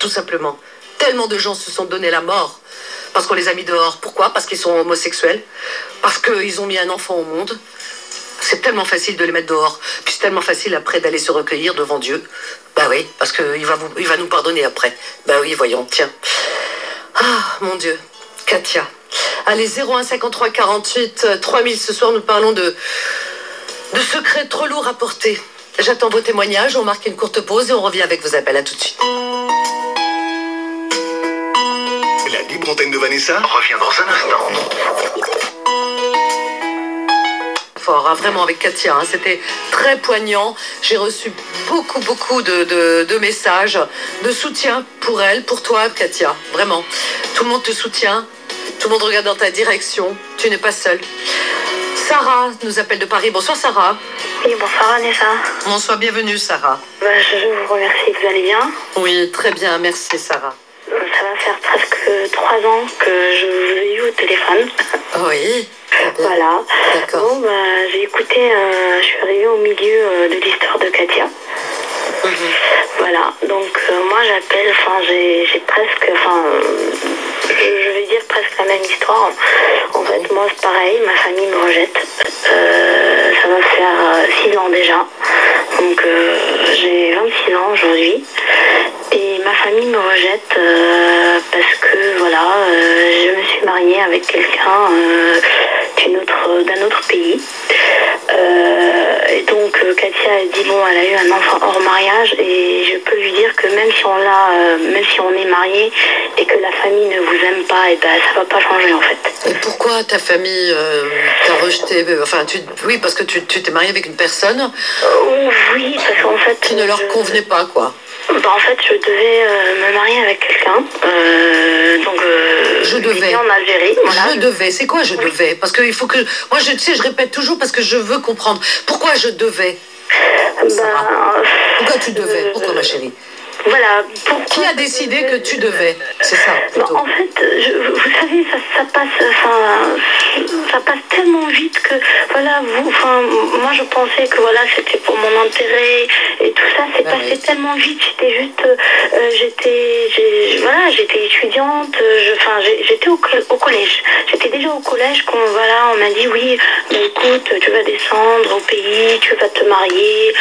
tout simplement. Tellement de gens se sont donné la mort parce qu'on les a mis dehors. Pourquoi? Parce qu'ils sont homosexuels, parce qu'ils ont mis un enfant au monde. C'est tellement facile de les mettre dehors, puis c'est tellement facile après d'aller se recueillir devant Dieu. Bah oui, parce qu'il va, nous pardonner après. Bah oui, voyons, tiens. Ah, mon Dieu, Katia. Allez, 0153 48 3000, ce soir nous parlons de secrets trop lourds à porter. J'attends vos témoignages, on marque une courte pause et on revient avec vos appels. À tout de suite. La libre antenne de Vanessa revient dans un instant. Fort, hein, vraiment avec Katia, hein, c'était très poignant. J'ai reçu beaucoup de messages de soutien pour elle, pour toi Katia, vraiment. Tout le monde te soutient, tout le monde regarde dans ta direction, tu n'es pas seule. Sarah nous appelle de Paris, bonsoir Sarah. Oui, bonsoir Vanessa. Bonsoir, bienvenue Sarah. Bah, je vous remercie, vous allez bien? Oui, très bien, merci Sarah. Ça va faire presque 3 ans que je vous ai eu au téléphone. Oui. Voilà. D'accord. Bon, bah, j'ai écouté, je suis arrivée au milieu de l'histoire de Katia. Mmh. Voilà. Donc, moi, j'appelle, enfin, j'ai presque, enfin, je vais dire presque la même histoire. En fait, moi, c'est pareil, ma famille me rejette. Ça va faire 6 ans déjà. Donc, j'ai 26 ans aujourd'hui. Et ma famille me rejette parce que, voilà, je me suis mariée avec quelqu'un d'un autre pays. Et donc, Katia a dit, bon, elle a eu un enfant hors mariage et je peux lui dire que même si on l'a, même si on est marié et que la famille ne vous aime pas, et ben, ça va pas changer, en fait. Et pourquoi ta famille t'a rejeté? Enfin, oui, parce que tu t'es mariée avec une personne oui, parce qu'en fait, qui ne leur convenait pas, quoi. Bah, en fait, je devais me marier avec quelqu'un. Donc, je devais. En Algérie. Voilà. Je devais. C'est quoi je devais? Parce que il faut que. Moi, je sais, je répète toujours parce que je veux comprendre. Pourquoi je devais? Pourquoi tu devais? Pourquoi, ma chérie? Voilà. Pourquoi qui a décidé que tu devais? C'est ça. Plutôt. Bah, en fait, vous savez, ça passe, ça passe tellement vite que voilà, moi je pensais que voilà, c'était pour mon intérêt et tout ça. C'est passé tellement vite. J'étais juste, j'étais étudiante. J'étais au collège. J'étais déjà au collège quand voilà, on m'a dit oui, mais écoute, tu vas descendre au pays, tu vas te marier,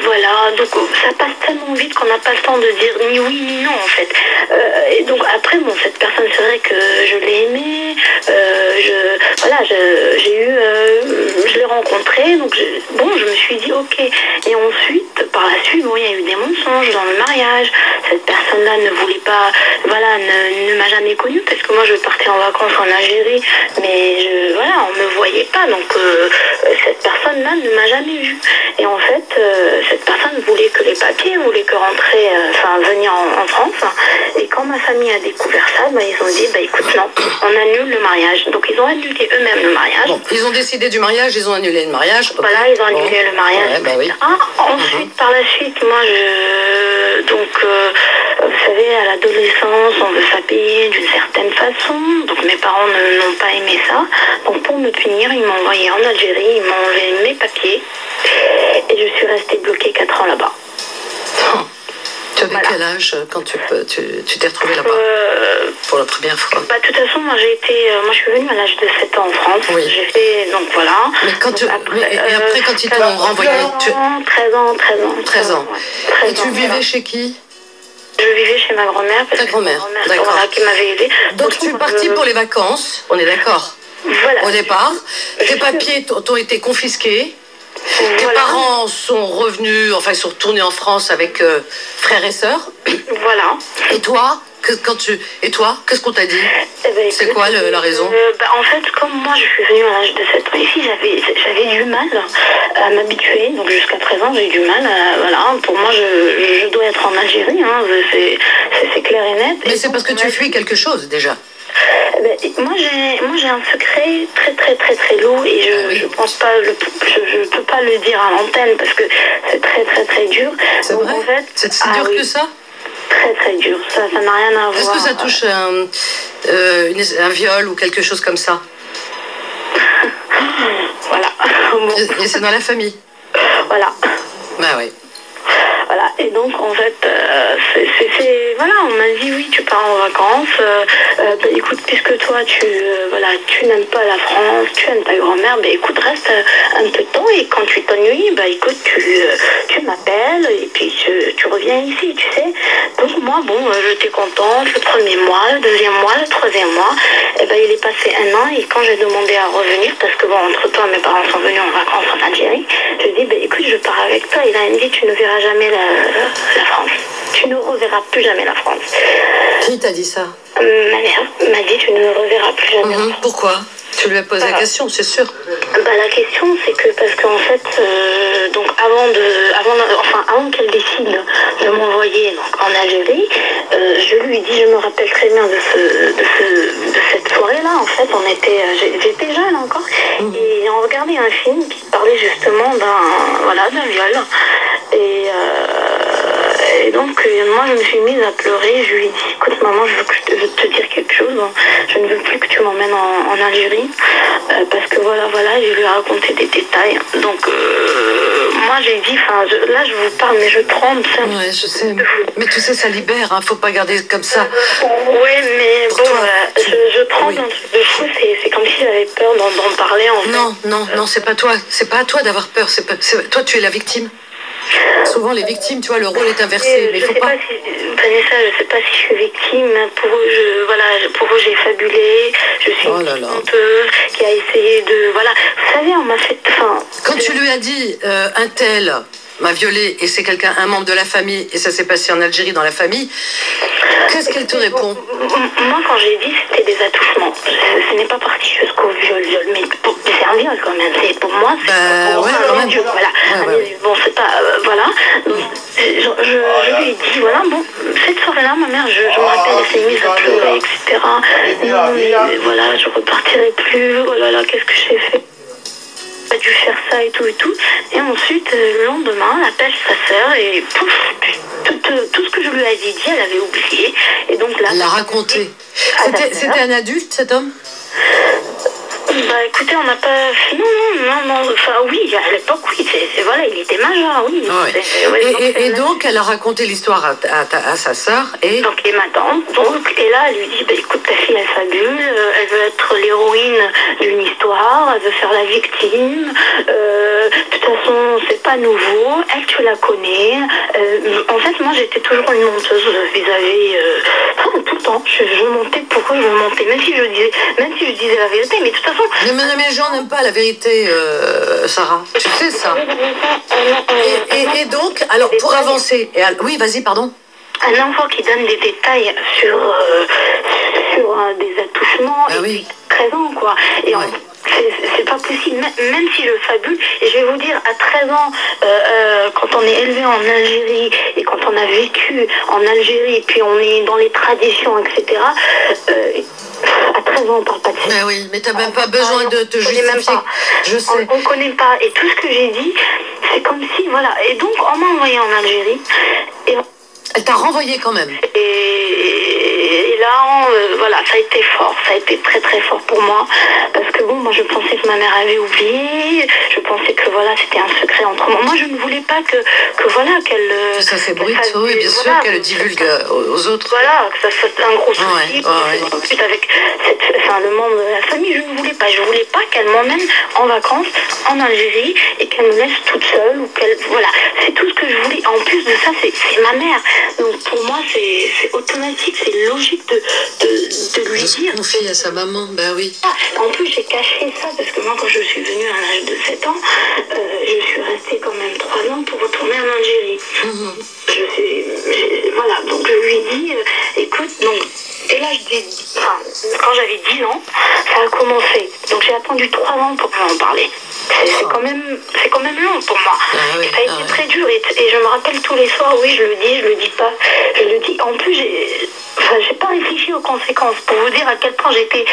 voilà. Donc ça passe tellement vite qu'on a pas le temps de dire ni oui ni non en fait. Et donc après bon, cette personne, c'est vrai que je l'ai aimée, je l'ai rencontrée, donc je me suis dit ok. Et ensuite par la suite bon, il y a eu des mensonges dans le mariage. Cette personne là ne voulait pas, voilà, ne m'a jamais connue parce que moi je partais en vacances en Algérie, mais on me voyait pas, donc cette personne là ne m'a jamais vue. Et en fait cette personne voulait que les papiers, voulait que rentrer, venir en France. Et quand ma famille a découvert ça, bah, ils ont dit, bah, écoute, non, on annule le mariage. Donc, ils ont annulé eux-mêmes le mariage. Bon, ils ont décidé du mariage, ils ont annulé le mariage. Voilà, ils ont annulé le mariage. Ouais, bah oui. Ensuite, par la suite, moi, vous savez, à l'adolescence, on veut s'habiller d'une certaine façon. Donc, mes parents n'ont pas aimé ça. Donc, pour me punir, ils m'ont envoyé en Algérie, ils m'ont enlevé mes papiers. Et je suis restée bloquée 4 ans là-bas. Tu avais quel âge quand tu t'es retrouvée là-bas pour la première fois? Bah, de toute façon, moi, je suis venue à l'âge de 7 ans en France. Oui. J'ai fait, donc voilà. Mais quand après, quand ils t'ont renvoyé... 13 ans. Ouais, 13 et tu ans, vivais chez qui? Je vivais chez ma grand-mère. Ta grand-mère, d'accord. Voilà, qui m'avait aidée. Donc tu es partie pour les vacances, on est d'accord? Voilà. Au départ, tes papiers t'ont été confisqués. Tes parents sont revenus, enfin ils sont retournés en France avec frères et sœurs. Voilà. Et toi, qu'est-ce qu'on t'a dit? C'est quoi la raison? En fait, comme moi je suis venue à l'âge de 7 ans ici, j'avais du mal à m'habituer. Donc jusqu'à présent, j'ai eu du mal. Pour moi, je dois être en Algérie. Hein, c'est clair et net. Mais c'est parce que tu fuis quelque chose déjà. Moi j'ai un secret très lourd et je pense pas je peux pas le dire à l'antenne parce que c'est très dur. C'est vrai. En fait, c'est si dur que ça. Très dur. Ça n'a rien à voir. Est-ce que ça touche un viol ou quelque chose comme ça? Voilà. Bon. Et c'est dans la famille. Voilà. Bah oui. Voilà, et donc en fait, voilà, on m'a dit oui, tu pars en vacances, bah, écoute, puisque toi voilà, tu n'aimes pas la France, tu aimes ta grand-mère, bah, écoute, reste un peu de temps et quand tu t'ennuies, bah écoute, tu m'appelles et puis tu reviens ici, tu sais. Donc moi, bon, j'étais contente, le premier mois, le deuxième mois, le troisième mois, et bah, il est passé un an et quand j'ai demandé à revenir, parce que bon, entre-temps, mes parents sont venus en vacances en Algérie, je lui ai dit, bah, écoute, je pars avec toi, et là, elle me dit, tu ne verras jamais la France. Tu ne reverras plus jamais la France. Qui t'a dit ça? Ma mère m'a dit, tu ne reverras plus jamais. Pourquoi? Tu lui as posé la question, c'est sûr. Bah, la question, c'est que parce qu'en fait, donc avant qu'elle décide de m'envoyer en Algérie, je lui dis, je me rappelle très bien de cette soirée-là. En fait, j'étais jeune encore, et on regardait un film qui parlait justement d'un viol. Et donc, moi, je me suis mise à pleurer. Je lui ai dit, écoute, maman, je veux te dire quelque chose. Je ne veux plus que tu m'emmènes en Algérie. Parce que voilà, je lui ai raconté des détails. Donc, moi, j'ai dit, là, je vous parle, mais je tremble. Ouais, je sais. Mais tu sais, ça libère. Il faut pas garder comme ça. Oui, mais pour bon, toi, je tremble un truc de fou. C'est comme si j'avais peur d'en parler. Non, c'est pas toi. C'est pas à toi d'avoir peur. Toi, tu es la victime. Souvent les victimes, tu vois, le rôle est inversé. Mais je ne sais pas si, Vanessa, je ne sais pas si je suis victime. Pour eux, j'ai fabulé. Je suis une honteuse qui a essayé de... Voilà, vous savez, on m'a fait... Quand tu lui as dit, un tel m'a violée et c'est un membre de la famille et ça s'est passé en Algérie dans la famille, qu'est-ce qu'elle te répond? Moi, quand j'ai dit, c'était des attouchements. Ce n'est pas parti jusqu'au viol, mais c'est un viol quand même. Pour moi, c'est un viol. Bon, c'est pas... Voilà. Donc, je lui ai dit, voilà, bon, cette soirée-là, ma mère, je me rappelle, elle s'est mise à pleurer, etc. Mais voilà, je repartirai plus. Oh là là, qu'est-ce que j'ai fait? Pas dû faire ça et tout. Et ensuite, le lendemain, elle appelle sa sœur et pouf, tout ce que je lui avais dit, elle avait oublié. Et donc là, elle l'a raconté. C'était un adulte, cet homme? Bah écoutez, on n'a pas... Non, enfin oui, à l'époque, oui, voilà, il était majeur, oui. Et donc, elle a raconté l'histoire à sa sœur et... Donc, et ma tante, et là, elle lui dit, bah écoute, ta fille, elle fabule, elle veut être l'héroïne d'une histoire, elle veut faire la victime, de toute façon, c'est pas nouveau, elle, tu la connais. En fait, moi, j'étais toujours une menteuse vis-à-vis... tout le temps, je mentais, pourquoi je mentais, même si je disais la vérité, mais de toute façon... Mais les gens n'aiment pas la vérité, Sarah. Tu sais ça. Et donc, alors, pour avancer... Oui, vas-y, pardon. Un enfant qui donne des détails sur des attouchements, oui. Présent, quoi. Et ouais. C'est pas possible, même si je fabule. Et je vais vous dire, à 13 ans, quand on est élevé en Algérie et quand on a vécu en Algérie, puis on est dans les traditions, etc., à 13 ans, on parle pas de ça. Mais oui, mais t'as même pas besoin de te justifier. Même pas. Je sais. On connaît pas. Et tout ce que j'ai dit, c'est comme si, voilà. Et donc, on m'a envoyé en Algérie. Elle t'a renvoyé quand même. Et là, voilà, ça a été fort. Ça a été très, très fort pour moi. Parce que bon, moi, je pensais que ma mère avait oublié. Je pensais que, voilà, c'était un secret entre moi. Moi, je ne voulais pas qu'elle... Ça fait bruit, oui, bien sûr, qu'elle le divulgue aux autres. Voilà, que ça soit un gros souci. Ensuite, avec le membre de la famille, je ne voulais pas. Je ne voulais pas qu'elle m'emmène en vacances en Algérie et qu'elle me laisse toute seule. Voilà, c'est tout ce que je voulais. En plus de ça, c'est ma mère. Donc pour moi, c'est automatique, c'est logique de lui dire. On fait à sa maman, ben oui. En plus, j'ai caché ça parce que moi, quand je suis venue à l'âge de 7 ans, je suis restée quand même 3 ans pour retourner en Algérie. Voilà, donc je lui dis, écoute, donc dès l'âge des... Enfin, quand j'avais 10 ans, ça a commencé. Donc j'ai attendu 3 ans pour en parler. C'est quand même long pour moi. Ça a été très dur et je me rappelle tous les soirs, oui, je le dis pas. Je le dis. En plus, j'ai pas réfléchi aux conséquences. Pour vous dire à quel point j'étais...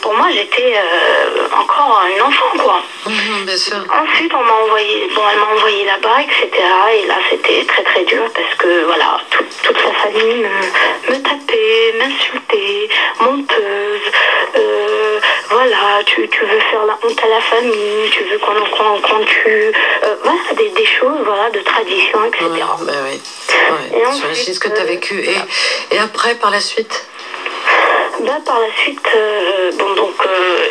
pour moi, j'étais encore une enfant, quoi. Bien sûr. Ensuite, elle m'a envoyé là-bas, etc. Et là, c'était très, très dur parce que, voilà, toute sa famille me tapait, m'insultait, menteuse... voilà, tu veux faire la honte à la famille, tu veux qu'on tue, voilà, des choses, voilà, de tradition, etc. Ouais, bah oui, ouais. Et ensuite, ce que tu as vécu. Et après, par la suite? Bah, par la suite,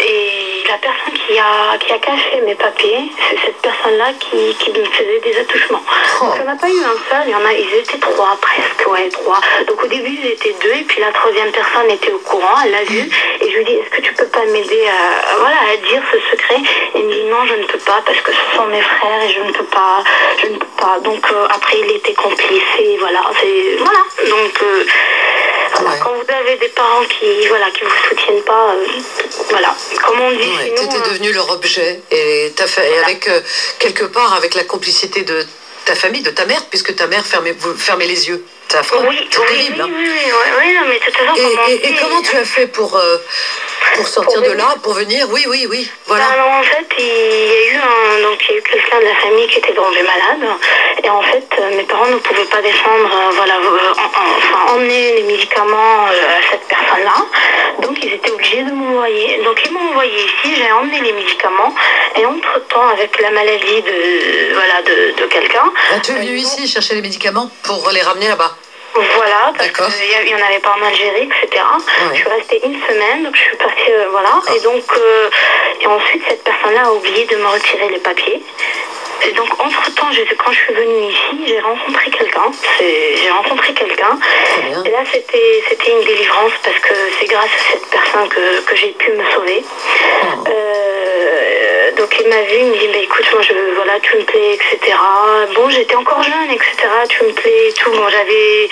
et la personne qui a caché mes papiers, c'est cette personne-là qui me faisait des attouchements. Oh. Donc, on n'a pas eu un seul, ils étaient trois, presque, ouais, trois. Donc, au début, ils étaient deux, et puis la troisième personne était au courant, elle l'a vu, et je lui ai dit, est-ce que tu peux pas m'aider à dire ce secret? Et il me dit, non, je ne peux pas, parce que ce sont mes frères, et je ne peux pas. Donc, après, il était complice, et voilà, ouais. Quand vous avez des parents qui vous soutiennent pas, voilà, comme on dit. Ouais, tu étais devenue leur objet, et avec quelque part avec la complicité de ta famille, de ta mère, puisque ta mère fermait les yeux. C'est affreux, c'est terrible. Et comment tu as fait pour sortir de là, pour venir, oui, voilà. Alors en fait, il y a eu quelqu'un de la famille qui était tombé malade, et en fait, mes parents ne pouvaient pas descendre, emmener les médicaments à cette personne-là, donc ils étaient obligés de m'envoyer. Donc ils m'ont envoyé ici, j'ai emmené les médicaments, et entre-temps, avec la maladie de quelqu'un... Ah, tu es venu ici chercher les médicaments pour les ramener là-bas? Voilà, parce qu'il y en avait pas en Algérie, etc. Ouais. Je suis restée une semaine, donc je suis partie, voilà. Et donc, et ensuite, cette personne-là a oublié de me retirer les papiers. Et donc, entre-temps, quand je suis venue ici, j'ai rencontré quelqu'un. Et là, c'était une délivrance, parce que c'est grâce à cette personne que j'ai pu me sauver. Oh. Donc il m'a vu, il me dit, bah, écoute, moi, tu me plais, etc. Bon, j'étais encore jeune, etc. Tu me plais et tout. Bon, j'avais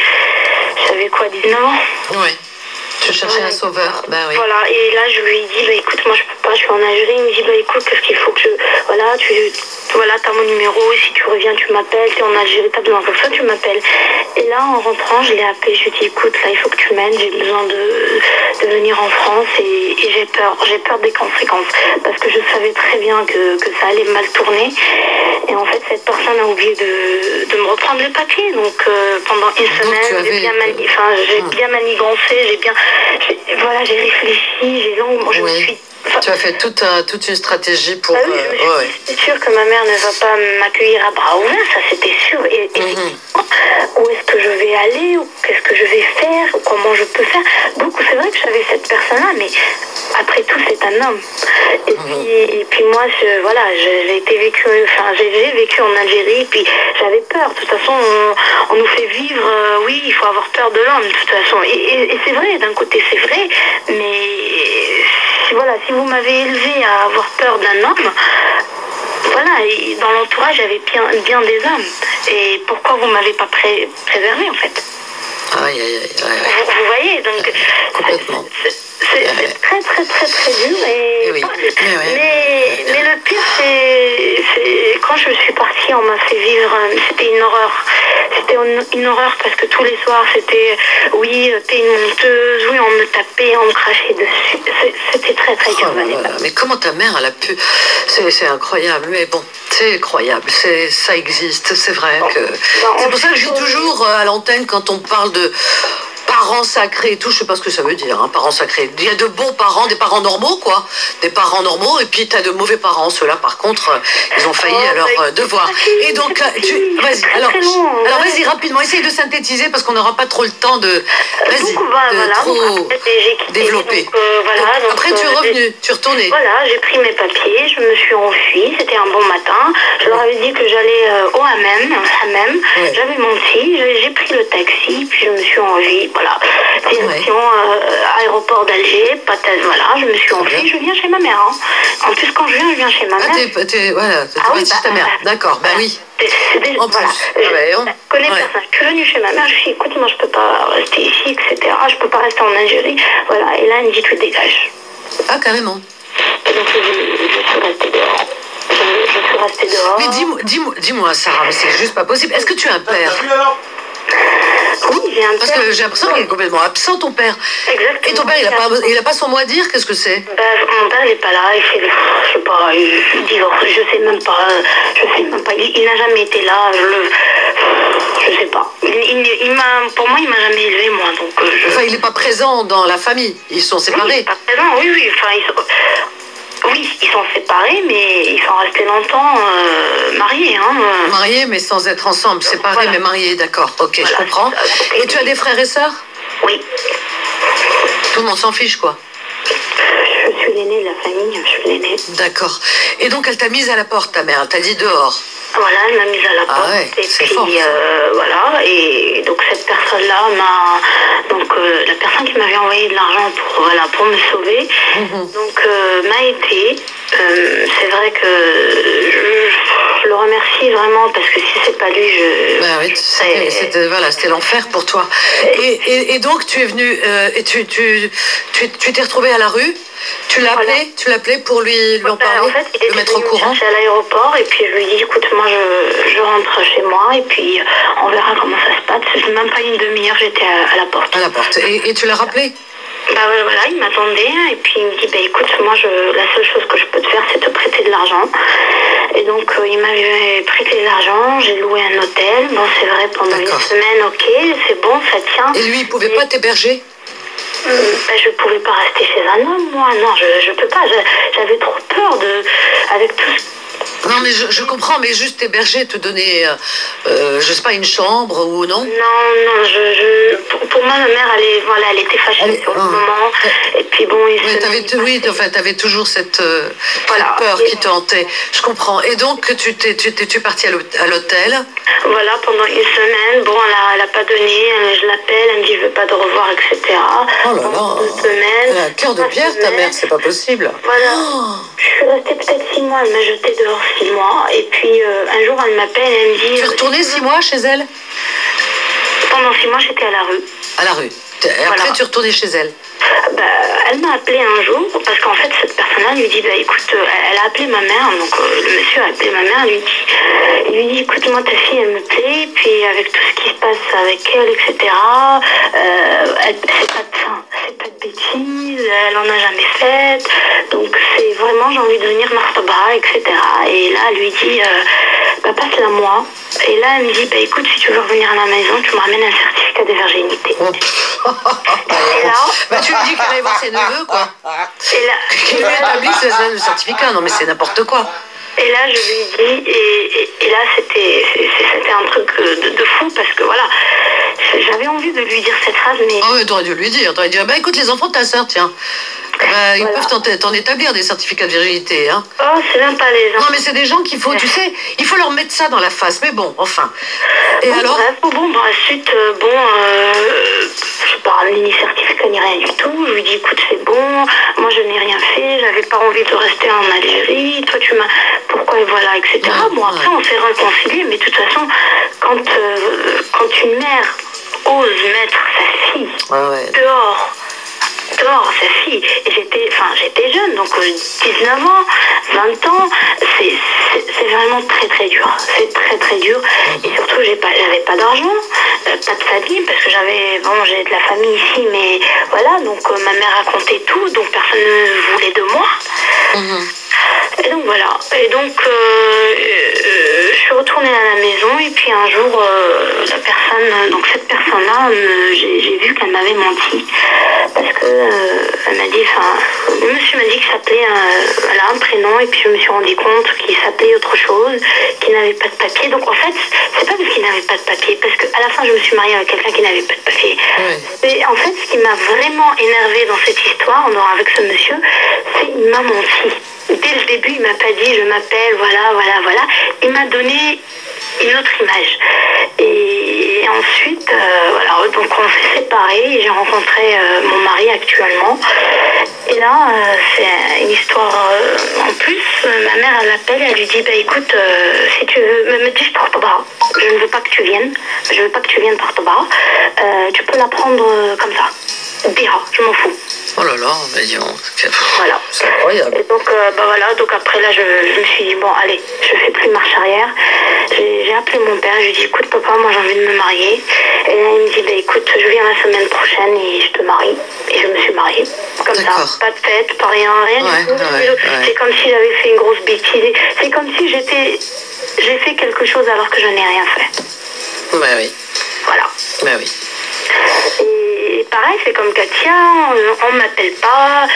quoi, 19 ans? Oui. Je cherchais un sauveur. Bah, oui. Voilà, et là, je lui ai dit, bah, écoute, moi, je peux pas, je suis en Algérie. Il me dit, bah, écoute, qu'est-ce qu'il faut que je... Voilà, t'as mon numéro, si tu reviens, tu m'appelles, t'es en Algérie, t'as besoin de ça, tu m'appelles. Et là, en rentrant, je l'ai appelé, je lui ai dit, écoute, là, il faut que tu m'aides, j'ai besoin de venir en France, et j'ai peur des conséquences, parce que je savais très bien que ça allait mal tourner. Et en fait, cette personne a oublié de me reprendre les papiers, donc pendant une semaine, j'ai bien manigancé, j'ai réfléchi, j'ai longuement, je me suis... Tu as fait toute une stratégie pour... Ah oui, c'est sûr que ma mère ne va pas m'accueillir à bras ouverts, ça c'était sûr. Et où est-ce que je vais aller, ou qu'est-ce que je vais faire, ou comment je peux faire. Donc c'est vrai que j'avais cette personne-là, mais après tout, c'est un homme. Et puis moi, j'ai vécu en Algérie, et puis j'avais peur. De toute façon, on nous fait vivre, il faut avoir peur de l'homme, de toute façon. Et c'est vrai, d'un côté c'est vrai, mais... si vous m'avez élevé à avoir peur d'un homme, et dans l'entourage, j'avais bien des hommes. Et pourquoi vous ne m'avez pas préservé, en fait? Aïe. Vous voyez, donc... Complètement. C'est très, très, très, très dur. Mais le pire, c'est quand je suis partie, on m'a fait vivre... C'était une horreur. C'était une horreur parce que tous les soirs, c'était... Oui, t'es une menteuse. Oui, on me tapait, on me crachait dessus. C'était très, très dur. Mais comment ta mère, elle a pu... C'est incroyable. Mais bon, c'est incroyable. Ça existe. C'est vrai que... C'est pour ça que je dis toujours à l'antenne, quand on parle de... parents sacrés et tout, je sais pas ce que ça veut dire, parents sacrés. Il y a de bons parents, des parents normaux, et puis t'as de mauvais parents. Ceux-là, par contre, ils ont failli à leur devoir. Et donc, vas-y rapidement, essaye de synthétiser parce qu'on n'aura pas trop le temps de trop développer. Donc, après, tu es revenue, tu es retournée. Voilà, j'ai pris mes papiers, je me suis enfuie, c'était un bon matin. Je leur avais dit que j'allais au hammam. J'avais menti, j'ai pris le taxi, puis je me suis enfuie. Voilà, direction aéroport d'Alger, Pataz, je me suis enfuie, je viens chez ma mère. En plus, quand je viens chez ma mère. Ta mère, d'accord, oui. Je connais personne. Je suis venue chez ma mère, je suis dit, écoute, moi je peux pas rester ici, etc. Je peux pas rester en Algérie. Voilà, et là, elle me dit, tu dégages. Ah, carrément. Et donc, je suis restée dehors. Je suis restée dehors. Mais dis-moi, Sarah, mais c'est juste pas possible. Est-ce que tu as un père? Oui, j'ai un père. Parce que j'ai l'impression qu'il est complètement absent, ton père. Exactement. Et ton père, il n'a pas son mot à dire, qu'est-ce que c'est? Mon père, il n'est pas là, je sais pas, il divorce, je sais même pas, il n'a jamais été là, je sais pas. Il Pour moi, il m'a jamais élevé, moi. Donc, enfin, il n'est pas présent dans la famille. Ils sont séparés. Oui, il est pas présent, oui, oui. Enfin, ils sont séparés, mais ils sont restés longtemps mariés. Hein. Mariés, mais sans être ensemble. Séparés, voilà. Mais mariés, d'accord. Ok, voilà, je comprends. Okay. Et tu as des frères et sœurs? Oui. Tout le monde s'en fiche, quoi. Je suis l'aînée de la famille, je suis l'aînée. D'accord. Et donc, elle t'a mise à la porte, ta mère. Elle t'a dit dehors. Voilà, elle m'a mise à la porte. Ouais, et puis, fort, voilà. Et donc, cette personne-là m'a... Donc, la personne qui m'avait envoyé de l'argent pour me sauver, donc, m'a aidée. C'est vrai que je le remercie vraiment, parce que si c'est pas lui, je... Bah oui, c'était voilà, l'enfer pour toi. Et donc, tu es venue... et tu t'es retrouvée à la rue. Tu l'appelais, voilà. Tu l'appelais pour lui en parler, en fait, le mettre au courant. Je suis à l'aéroport et puis je lui dis, écoute, moi je rentre chez moi et puis on verra comment ça se passe. Même pas une demi-heure, j'étais à la porte. À la porte. Et tu l'as rappelé? Bah voilà, il m'attendait et puis il me dit, bah écoute, moi la seule chose que je peux te faire, c'est te prêter de l'argent. Et donc il m'avait prêté de l'argent, j'ai loué un hôtel. Bon, c'est vrai, pendant une semaine, ok, c'est bon, ça tient. Et lui, il pouvait pas t'héberger? Ben, je ne pouvais pas rester chez un homme, moi. Non, je ne peux pas. J'avais trop peur avec tout ce... Non, mais je comprends, mais juste héberger, te donner, je sais pas, une chambre ou non? Non, non, pour moi, ma mère, elle était fâchée sur le moment. Et puis bon, t'avais toujours cette, voilà, cette peur qui te hantait. Je comprends. Et donc, tu es partie à l'hôtel? Voilà, pendant une semaine. Bon, elle n'a pas donné. Je l'appelle, elle me dit, je ne veux pas te revoir, etc. Oh là là. Une semaine. Cœur de pierre, ta mère, c'est pas possible. Voilà. Oh. Je suis restée peut-être 6 mois, elle m'a jetée dehors. 6 mois, et puis un jour elle m'appelle et elle me dit... Tu es retournée 6 mois chez elle? Pendant 6 mois j'étais à la rue. À la rue. Et après, voilà, tu retournais chez elle? Bah, elle m'a appelé un jour, parce qu'en fait cette personne-là lui dit, bah écoute, elle a appelé ma mère, donc le monsieur a appelé ma mère, il lui dit écoute, moi ta fille elle me plaît, puis avec tout ce qui se passe avec elle, etc., c'est pas de bêtises, elle en a jamais fait, donc c'est vraiment, j'ai envie de devenir martha, etc. Et là elle lui dit, bah passe-la moi. Et là elle me dit, bah écoute, si tu veux revenir à la maison, tu me ramènes un certificat de virginité. Et là, bah, tu me dis qu'elle allait voir ses neveux, quoi. Et là, qui lui établisse le certificat. Non, mais c'est n'importe quoi. Et là, je lui dis, et là, c'était un truc de fou, parce que voilà, j'avais envie de lui dire cette phrase, mais... Ah oui, t'aurais dû lui dire, bah écoute, les enfants de ta soeur, tiens, bah, ils peuvent t'en établir des certificats de virginité, hein. Oh, c'est même pas les gens. Non, mais c'est des gens qu'il faut, tu sais, il faut leur mettre ça dans la face, mais bon, enfin. Et bon, alors... Bref, bon, ensuite, je parle ni certificat ni rien du tout, je lui dis, écoute, c'est bon, moi, je n'ai rien fait, j'avais pas envie de rester en Algérie, toi, tu m'as... Pourquoi, et voilà, etc. Ouais, bon, après, on s'est réconciliés, mais de toute façon, quand une mère ose mettre sa fille dehors, sa fille, et j'étais jeune, donc 19 ans, 20 ans, c'est vraiment très très dur, c'est très très dur, et surtout j'avais pas d'argent, pas de famille, parce que j'ai de la famille ici, mais voilà, donc ma mère racontait tout, donc personne ne voulait de moi. Et donc voilà, et donc je suis retournée à la maison, et puis un jour cette personne-là, j'ai vu qu'elle m'avait menti, parce que elle m'a dit, le monsieur m'a dit qu'il s'appelait un prénom, et puis je me suis rendu compte qu'il s'appelait autre chose, qu'il n'avait pas de papier. Donc en fait, c'est pas parce qu'il n'avait pas de papier, parce qu'à la fin je me suis mariée avec quelqu'un qui n'avait pas de papier. Et en fait, ce qui m'a vraiment énervée dans cette histoire, avec ce monsieur, c'est qu'il m'a menti. Dès le début, il m'a pas dit, je m'appelle, voilà. Il m'a donné une autre image. Et ensuite, voilà, donc on s'est séparés, j'ai rencontré mon mari actuellement. Et là, c'est une histoire en plus. Ma mère, elle l'appelle, elle lui dit, bah écoute, si tu veux, me dis, je porte ton bras. Je ne veux pas que tu viennes. Je veux pas que tu viennes par ton bras. Tu peux la prendre comme ça. Dira, je m'en fous. Oh là là, mais dis donc, voilà. C'est incroyable. Et donc, donc après là, je me suis dit, bon, allez, je fais plus marche arrière. J'ai appelé mon père, je lui ai dit, écoute, papa, moi j'ai envie de me marier. Et là, il me dit, bah écoute, je viens la semaine prochaine et je te marie. Et je me suis mariée, comme ça. Pas de fête, pas rien du tout. C'est comme si j'avais fait une grosse bêtise. C'est comme si j'ai fait quelque chose alors que je n'ai rien fait. Bah oui. Voilà. Ben oui. Et pareil, c'est comme Katia, on ne m'appelle pas,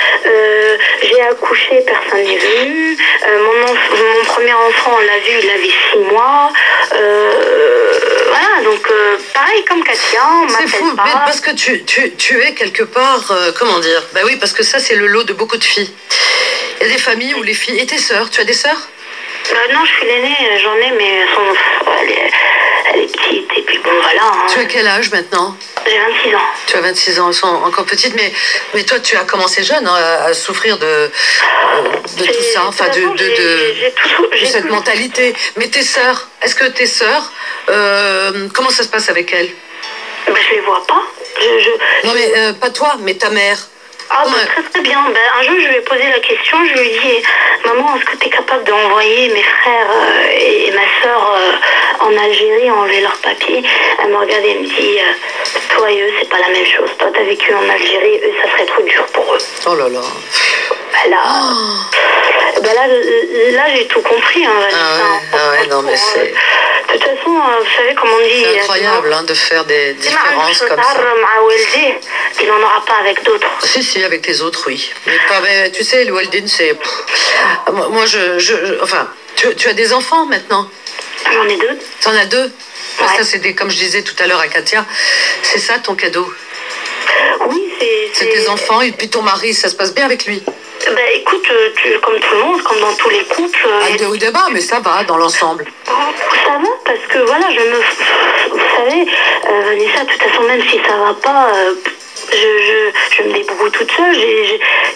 j'ai accouché, personne n'est venu, mon premier enfant, on l'a vu, il avait 6 mois, voilà, donc pareil comme Katia, on ne m'appelle pas. C'est fou, parce que tu es quelque part, comment dire, bah oui, parce que ça c'est le lot de beaucoup de filles. Il y a des familles où les filles, et tes sœurs, tu as des sœurs? Non, je suis l'aînée, j'en ai, mais elle est petite, et puis bon, voilà. Hein. Tu as quel âge maintenant? J'ai 26 ans. Tu as 26 ans, elles sont encore petites, mais toi, tu as commencé jeune hein, à souffrir de tout ça, enfin, de cette mentalité. Mais tes sœurs, est-ce que tes sœurs, comment ça se passe avec elles? Ben, je les vois pas. Non, mais pas toi, mais ta mère. Ah bah, très très bien, ben, un jour je lui ai posé la question, je lui ai dit « Maman, est-ce que tu es capable d'envoyer mes frères et ma soeur en Algérie enlever leurs papiers ?» Elle me regarde et elle me dit « Toi et eux, c'est pas la même chose, toi t'as vécu en Algérie, eux ça serait trop dur pour eux. » Oh là là. Ben là, oh. Ben là j'ai tout compris. Hein, ah ouais, ah ouais, non mais c'est... De toute façon, vous savez comment on dit... C'est incroyable hein, de faire des différences comme ça. Il n'en aura pas avec d'autres. Si, si, avec les autres, oui. Mais, pas, mais tu sais, le Weldin, c'est... Moi, Enfin, tu as des enfants, maintenant? J'en ai 2. T'en as 2 ouais. Ça, c'est des... Comme je disais tout à l'heure à Katia, c'est ça, ton cadeau? Oui, c'est... C'est tes enfants, et puis ton mari, ça se passe bien avec lui? Bah écoute, comme tout le monde, comme dans tous les couples... Des hauts et des bas, mais ça va, dans l'ensemble. Ça va, parce que voilà, Vous savez, Vanessa, de toute façon, même si ça va pas, je me débrouille toute seule,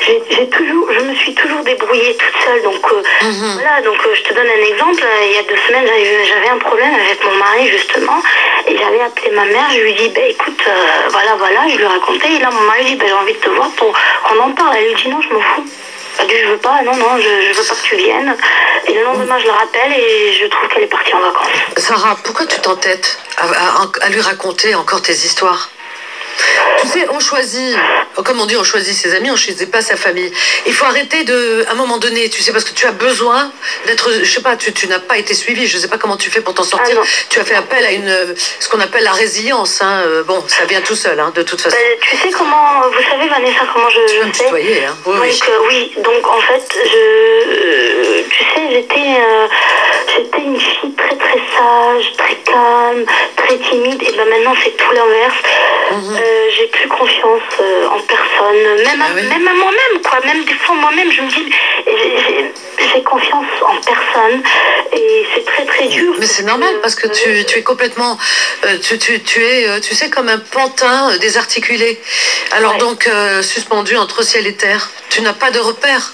je me suis toujours débrouillée toute seule, donc voilà, donc je te donne un exemple, il y a 2 semaines, j'avais un problème avec mon mari, justement, et j'avais appelé ma mère, je lui dis, ben écoute, voilà, je lui racontais, et là, mon mari dit, ben j'ai envie de te voir pour qu'on en parle, elle lui dit, non, je m'en fous. Elle dit, je veux pas, non, je veux pas que tu viennes. Et le lendemain, je la rappelle et je trouve qu'elle est partie en vacances. Sarah, pourquoi tu t'entêtes à lui raconter encore tes histoires? Tu sais, on choisit, comme on dit, on choisit ses amis, on ne choisit pas sa famille. Il faut arrêter de, à un moment donné, tu sais, parce que tu as besoin d'être, je sais pas, tu n'as pas été suivi, je ne sais pas comment tu fais pour t'en sortir. Ah, tu as fait appel à ce qu'on appelle la résilience. Hein. Bon, ça vient tout seul, hein, de toute façon. Tu sais comment, vous savez Vanessa, comment je me tutoyer, hein. Oui, donc, oui. Donc en fait, tu sais, j'étais une fille très très sage, très calme, très timide, et ben maintenant c'est tout l'inverse. J'ai plus confiance en personne, même, même à moi-même, quoi. Même des fois, moi-même, je me dis, j'ai confiance en personne et c'est très très dur. Mais c'est normal parce que tu es complètement, tu es, tu sais, comme un pantin désarticulé. Alors ouais. Donc, suspendu entre ciel et terre. Tu n'as pas de repère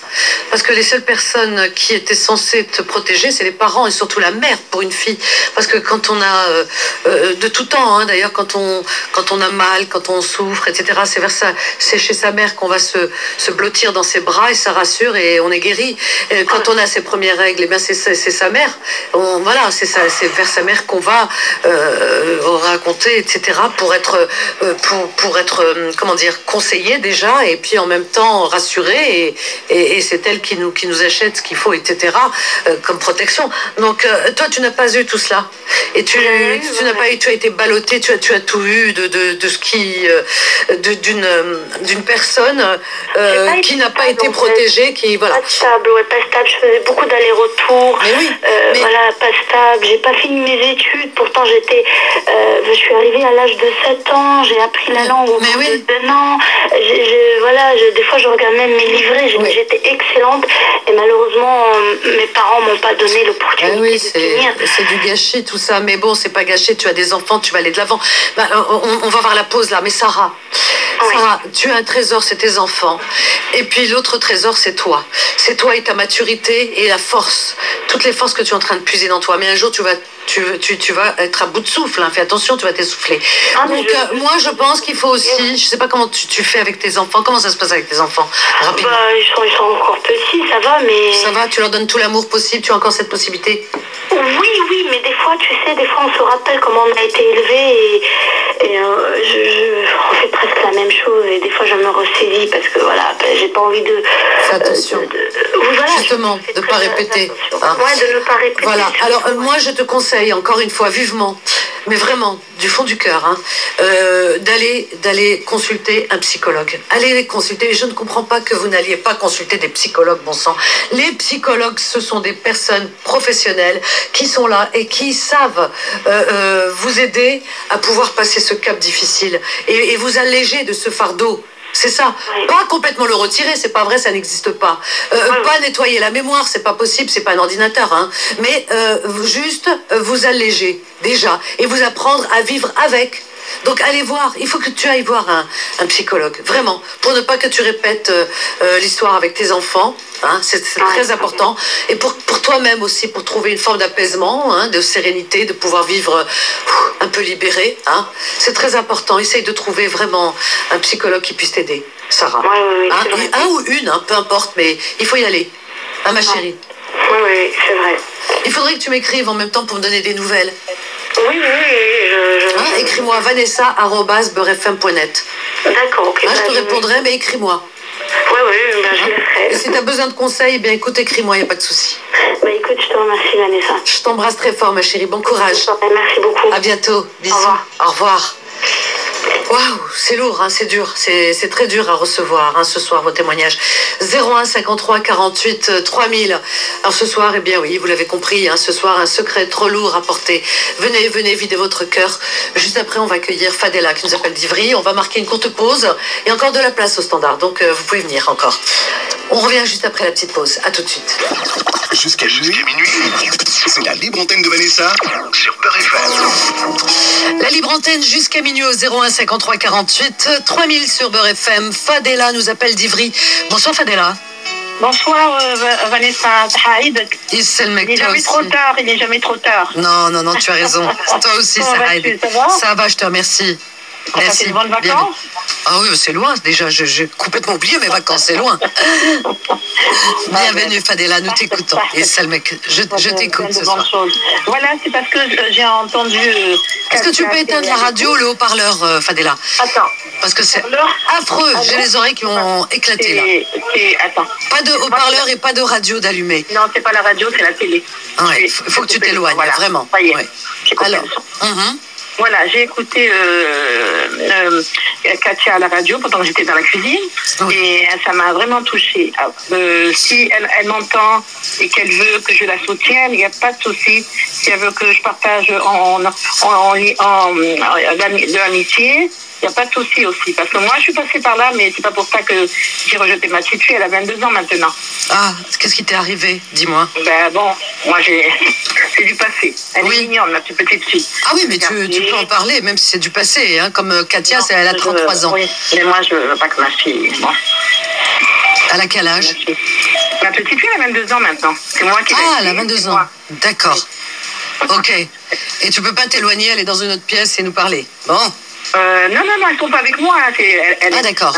parce que les seules personnes qui étaient censées te protéger, c'est les parents et surtout la mère pour une fille. Parce que quand on a, de tout temps, hein, d'ailleurs, quand on a mal, quand on souffre, etc. C'est vers ça, c'est chez sa mère qu'on va se blottir dans ses bras et ça rassure et on est guéri. Quand on a ses premières règles, eh bien c'est sa mère. Voilà, c'est vers sa mère qu'on va raconter, etc. Pour être, comment dire, conseillé déjà et puis en même temps rassuré et c'est elle qui nous achète ce qu'il faut, etc. Comme protection. Donc toi tu n'as pas eu tout cela et tu n'as pas eu, tu as été ballottée, tu as tout eu de ce qui d'une personne qui n'a pas été protégée, qui voilà. Pas stable, ouais, pas stable. Je faisais beaucoup d'allers-retours. Oui, voilà, pas stable. J'ai pas fini mes études. Pourtant, je suis arrivée à l'âge de 7 ans. J'ai appris la langue au bout de 2 ans. Des fois, je regarde même mes livrets. J'étais excellente. Et malheureusement, mes parents m'ont pas donné l'opportunité de finir. C'est du gâchis tout ça. Mais bon, c'est pas gâché. Tu as des enfants. Tu vas aller de l'avant. Bah, on va voir la pause là, mais Sarah, tu as un trésor, c'est tes enfants, et puis l'autre trésor, c'est toi et ta maturité et la force, toutes les forces que tu es en train de puiser dans toi, mais un jour tu vas être à bout de souffle, hein. Fais attention, tu vas t'essouffler. Donc moi je pense qu'il faut aussi, je sais pas comment tu fais avec tes enfants, comment ça se passe avec tes enfants rapidement? Ils sont encore petits, ça va, mais... Ça va, tu leur donnes tout l'amour possible, tu as encore cette possibilité? Oui, mais des fois, tu sais, on se rappelle comment on a été élevé et on fait presque la même chose et des fois je me ressaisis parce que voilà, j'ai pas envie de... Attention, voilà, justement, de ne pas répéter. Hein. Ouais, de ne pas répéter. Voilà, alors moi je te conseille encore une fois vivement mais vraiment, du fond du cœur, hein, d'aller consulter un psychologue. Allez les consulter. Je ne comprends pas que vous n'alliez pas consulter des psychologues, bon sang. Les psychologues, ce sont des personnes professionnelles qui sont là et qui savent vous aider à pouvoir passer ce cap difficile et vous alléger de ce fardeau. C'est ça, oui. Pas complètement le retirer, c'est pas vrai, ça n'existe pas. Voilà. Pas nettoyer la mémoire, c'est pas possible, c'est pas un ordinateur, hein. Mais juste vous alléger déjà et vous apprendre à vivre avec. Donc allez voir, il faut que tu ailles voir un psychologue, vraiment, pour ne pas que tu répètes l'histoire avec tes enfants, hein, c'est très important, et pour toi-même aussi, pour trouver une forme d'apaisement, hein, de sérénité, de pouvoir vivre un peu libéré, hein, c'est très important. Essaye de trouver vraiment un psychologue qui puisse t'aider, Sarah, oui, hein, un ou une, hein, peu importe, mais il faut y aller, hein, ma chérie. Oui, c'est vrai. Il faudrait que tu m'écrives en même temps pour me donner des nouvelles. Oui, hein, écris-moi vanessa@beurfm.net. D'accord, ok. Hein, je te répondrai, mais écris-moi. Oui, ben, hein, je le ferai. Et si tu as besoin de conseils, eh bien écoute, écris-moi, il n'y a pas de souci. Bah écoute, je te remercie, Vanessa. Je t'embrasse très fort, ma chérie. Bon courage. Merci beaucoup. À bientôt. Bisous. Au revoir. Au revoir. Waouh, c'est lourd, hein, c'est dur, c'est très dur à recevoir, hein, ce soir vos témoignages. 01 53 48 3000. Alors ce soir, eh bien oui, vous l'avez compris, hein, ce soir un secret trop lourd à porter. Venez vider votre cœur. Juste après, on va accueillir Fadela qui nous appelle d'Ivry. On va marquer une courte pause et encore de la place au standard. Donc vous pouvez venir encore. On revient juste après la petite pause. À tout de suite. Jusqu'à minuit, c'est la libre antenne de Vanessa sur Beur FM. La libre antenne jusqu'à minuit au 01 53 48 3000 sur Beur FM. Fadela nous appelle d'Ivry. Bonsoir Fadela. Bonsoir Vanessa. Il n'est jamais trop tard. Non, tu as raison. Toi aussi, Sarah. Ça va, je te remercie. Merci. T'as bonnes vacances ? Ah oui, c'est loin déjà. J'ai complètement oublié mes vacances, c'est loin. Bienvenue Fadela, nous t'écoutons. Et mec, je t'écoute ce soir. Voilà, c'est parce que j'ai entendu. Est-ce que tu peux éteindre la radio, le haut-parleur, Fadela ? Attends. Parce que c'est affreux. J'ai les oreilles qui ont éclaté là. Attends. Pas de haut-parleur et pas de radio d'allumer. Non, c'est pas la radio, c'est la télé. Il faut que tu t'éloignes, vraiment. Alors. Voilà, j'ai écouté Katia à la radio pendant que j'étais dans la cuisine et ça m'a vraiment touchée. Si elle m'entend et qu'elle veut que je la soutienne, il n'y a pas de souci. Si elle veut que je partage de l'amitié, il n'y a pas de souci aussi. Parce que moi, je suis passée par là, mais c'est pas pour ça que j'ai rejeté ma petite fille. Elle a 22 ans maintenant. Ah, qu'est-ce qui t'est arrivé? Dis-moi. Ben bon, moi, c'est du passé. Elle est mignonne, ma petite fille. Ah oui, mais tu peux en parler, même si c'est du passé. Hein, comme Katia, elle a 33 ans. Oui, mais moi, je veux pas que ma fille... Bon. Elle a quel âge? Ma petite fille, elle a 22 ans maintenant. C'est moi qui l'ai. Ah, elle a 22 ans. D'accord. Ok. Et tu peux pas t'éloigner, aller dans une autre pièce et nous parler? Bon. Non, elle ne tombe pas avec moi. Hein. Ah, d'accord.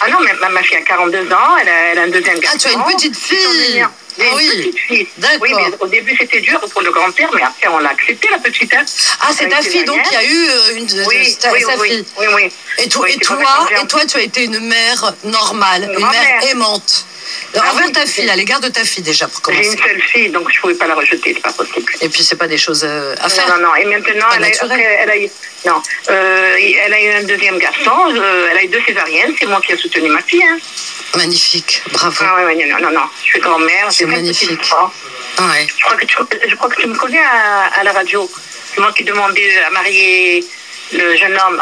Ah non, ma fille a 42 ans, elle a un deuxième garçon. Ah, tu as une petite fille. Une petite fille. D'accord. Oui, mais au début, c'était dur pour le grand-père, mais après, on l'a accepté, la petite. Ah, c'est ta fille, donc il y a eu sa fille. Oui. Et toi, tu as été une mère normale, une mère aimante. Envers ta fille, à l'égard de ta fille déjà, pour commencer. J'ai une seule fille, donc je ne pouvais pas la rejeter, c'est pas possible. Et puis, c'est pas des choses à faire. Non. Et maintenant, elle a eu un deuxième garçon, elle a eu deux césariennes, c'est moi qui ai soutenu ma fille. Hein. Magnifique, bravo. Ah ouais, non, je suis grand-mère. C'est magnifique. Ouais. Je crois que tu me connais à la radio. C'est moi qui demandais à marier le jeune homme.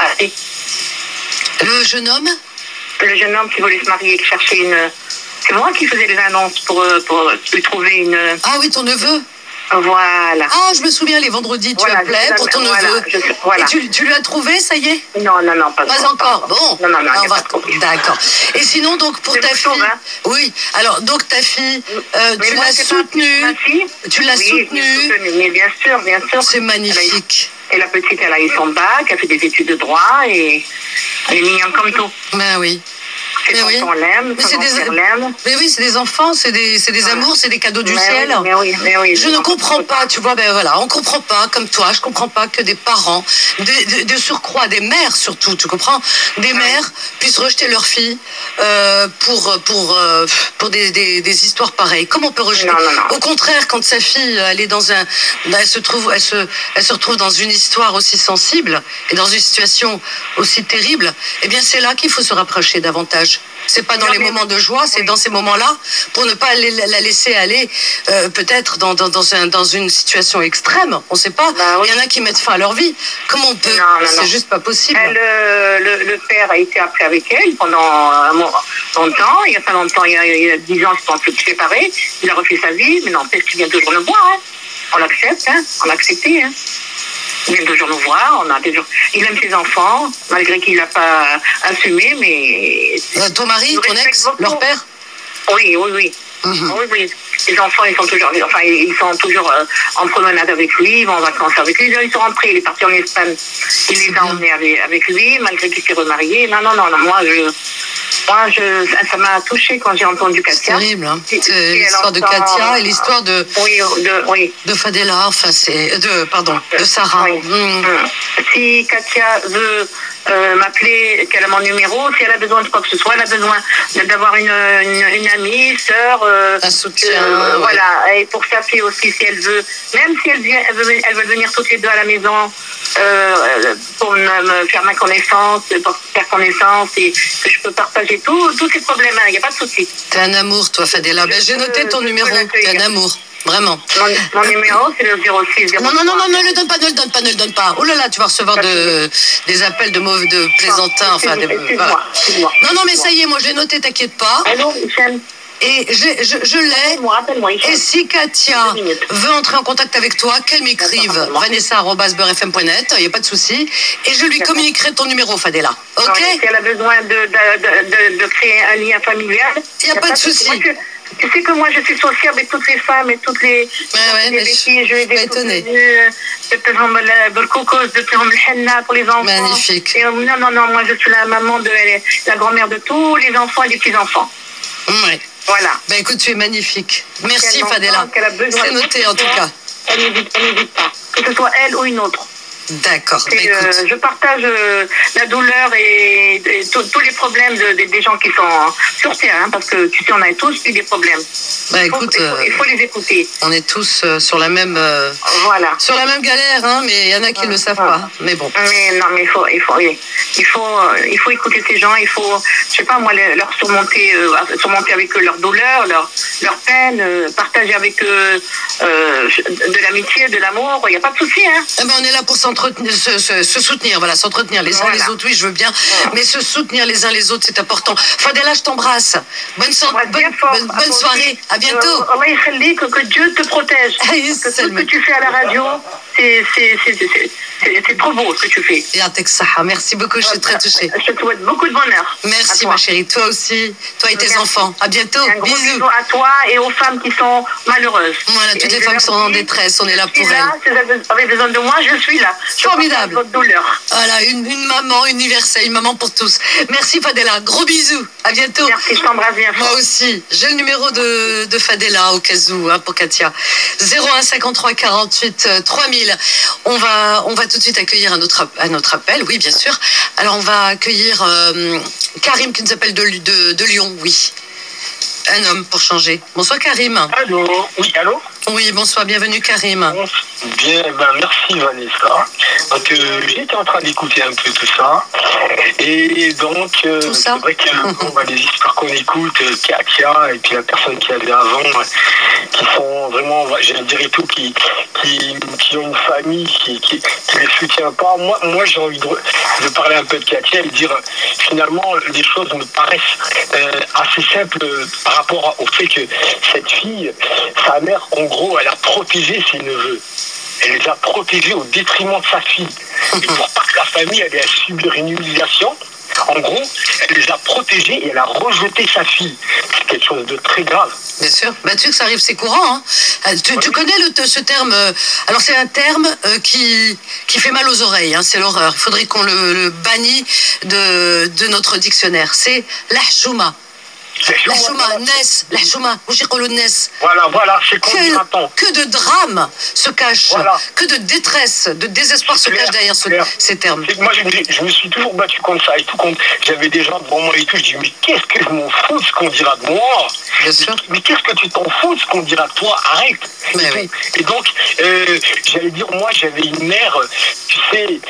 Le jeune homme qui voulait se marier, qui cherchait une... C'est moi qui faisais les annonces pour lui trouver une... Ah oui, ton neveu. Voilà. Ah, je me souviens, les vendredis, tu appelais pour ton neveu. Et tu lui as trouvé, ça y est? Non, pas encore. Bon. Non, il n'y a pas de problème. D'accord. Et sinon, donc, pour ta fille... Oui, alors, donc, ta fille, tu l'as soutenue. Tu l'as soutenue. Mais bien sûr. C'est magnifique. Et la petite, elle a eu son bac, elle a fait des études de droit et elle est mignonne comme tout. Ben oui. ses tontons l'aiment, son grand-père l'aime. Mais oui, c'est des enfants, c'est des amours, c'est des cadeaux du ciel. Oui, mais oui, je ne comprends pas, tu vois, ben voilà, on ne comprend pas, comme toi, je ne comprends pas que des parents, de surcroît, des mères surtout, tu comprends, des mères puissent rejeter leurs filles pour des histoires pareilles. Comment on peut rejeter? Au contraire, quand sa fille, elle est dans un... Elle se retrouve dans une histoire aussi sensible et dans une situation aussi terrible, eh bien c'est là qu'il faut se rapprocher davantage. C'est pas dans les moments de joie, c'est dans ces moments-là, pour ne pas la laisser aller peut-être dans une situation extrême, on sait pas. Il y en a qui mettent fin à leur vie. Comment on peut? C'est juste pas possible. Le père a été après avec elle pendant longtemps, il y a pas longtemps, il y a 10 ans, ils sont tous séparés, il a refusé sa vie, mais n'empêche qu'il vient toujours le voir, hein. On l'accepte, hein. On l'a accepté, hein. Il aime toujours nous voir, il aime ses enfants, malgré qu'il n'a pas assumé, mais... Ton mari, ton ex, leur père? Oui. Oui. Les enfants, ils sont toujours en promenade avec lui, ils vont en vacances avec lui. Ils sont rentrés, il est parti en Espagne. Il les a emmenés avec lui, malgré qu'il s'est remarié. Non, moi, ça m'a touchée quand j'ai entendu Katia. C'est terrible, hein. L'histoire de Katia et l'histoire de Fadela, enfin, de Sarah. Oui. Si Katia veut m'appeler, qu'elle a mon numéro, si elle a besoin de quoi que ce soit, elle a besoin d'avoir une amie, sœur, un soutien. Voilà, et pour sa fille aussi, si elle veut, même si elle veut venir toutes les deux à la maison pour me faire ma connaissance, pour faire connaissance, et que je peux partager tous ces problèmes, il n'y a pas de souci. T'es un amour, toi, Fadela. J'ai noté ton numéro, t'es un amour. Vraiment. Mon numéro, c'est le 06. Non, ne le donne pas. Oh là là, tu vas recevoir des appels de plaisantins. Enfin, voilà. Non, mais ça y est, moi, je l'ai noté, t'inquiète pas. Allô, Michel. Et je l'ai. Et si Katia veut entrer en contact avec toi, qu'elle m'écrive vanessa@beurfm.net, il n'y a pas de souci. Et je lui communiquerai ton numéro, Fadela. Ok. Si elle a besoin de créer un lien familial, il n'y a pas de souci. Tu sais que moi, je suis sociable avec toutes les femmes et toutes les filles. Je vais détonner. Pour les enfants. Magnifique. Non, moi, je suis la maman, la grand-mère de tous les enfants et les petits-enfants. Oui. Voilà. Ben écoute, tu es magnifique. Merci, Fadela. C'est noté, en tout cas. Elle n'hésite pas. Que ce soit elle ou une autre. D'accord. Je partage la douleur et tous les problèmes des gens qui sont sur terre, hein, parce que tu sais, on a tous eu des problèmes. Il faut les écouter. On est tous sur la même galère, hein, mais il y en a qui ne le savent pas. Mais bon. Il faut écouter ces gens. Il faut, je sais pas moi, leur surmonter avec eux leur douleur, leur peine, partager avec eux de l'amitié, de l'amour. Il n'y a pas de souci, hein. On est là pour se soutenir, voilà, s'entretenir les uns les autres, oui, je veux bien, mais se soutenir les uns les autres, c'est important. Fadela, je t'embrasse. Bonne soirée, à bientôt. Que Dieu te protège. Tout ce que tu fais à la radio, c'est trop beau ce que tu fais. Merci beaucoup, je suis très touchée. Je te souhaite beaucoup de bonheur. Merci, ma chérie, toi aussi, toi et tes enfants. À bientôt, bisous. Un gros bisou à toi et aux femmes qui sont malheureuses. Voilà, toutes les femmes sont en détresse, on est là pour elles. Si vous avez besoin de moi, je suis là. Formidable. Votre douleur. Voilà, une maman universelle, une maman pour tous. Merci Fadela, gros bisous, à bientôt. Merci, je t'embrasse bien. Moi aussi, j'ai le numéro de Fadela au cas où, hein, pour Katia. 01 53 48 3000. On va tout de suite accueillir un autre appel, oui bien sûr. Alors on va accueillir Karim qui nous appelle de Lyon, oui. Un homme pour changer. Bonsoir Karim. Allô. Oui, allô. Oui, bonsoir, bienvenue Karim. Bien, merci Vanessa. Donc j'étais en train d'écouter un peu tout ça. Et donc c'est vrai que les histoires qu'on écoute, Katia et puis la personne qui avait avant, qui sont vraiment, je dirais tout, qui ont une famille qui les soutient pas. Moi j'ai envie de parler un peu de Katia et dire finalement les choses me paraissent assez simples par rapport au fait que cette fille, sa mère, en gros, elle a protégé ses neveux. Elle les a protégés au détriment de sa fille. Et pour pas que la famille allait subir une humiliation, en gros, elle les a protégés et elle a rejeté sa fille. C'est quelque chose de très grave. Bien sûr. Bah, tu sais que ça arrive, c'est courant. Hein. Tu connais ce terme. Alors, c'est un terme qui fait mal aux oreilles. Hein, c'est l'horreur. Il faudrait qu'on le bannisse de notre dictionnaire. C'est l'ahchouma. L'ahchouma, Ness. L'ahchouma, Mouchikolo Ness. Voilà, c'est qu'on que de drame se cache. Voilà. Que de détresse, de désespoir se cache derrière ces termes. Moi, je me suis toujours battu contre ça. Et tout contre, j'avais des gens devant moi et tout. Je dis, mais qu'est-ce que je m'en fous de ce qu'on dira de moi? Bien sûr. Mais qu'est-ce que tu t'en fous de ce qu'on dira de toi? Arrête. Oui. Et donc, j'allais dire, moi, j'avais une mère, tu sais,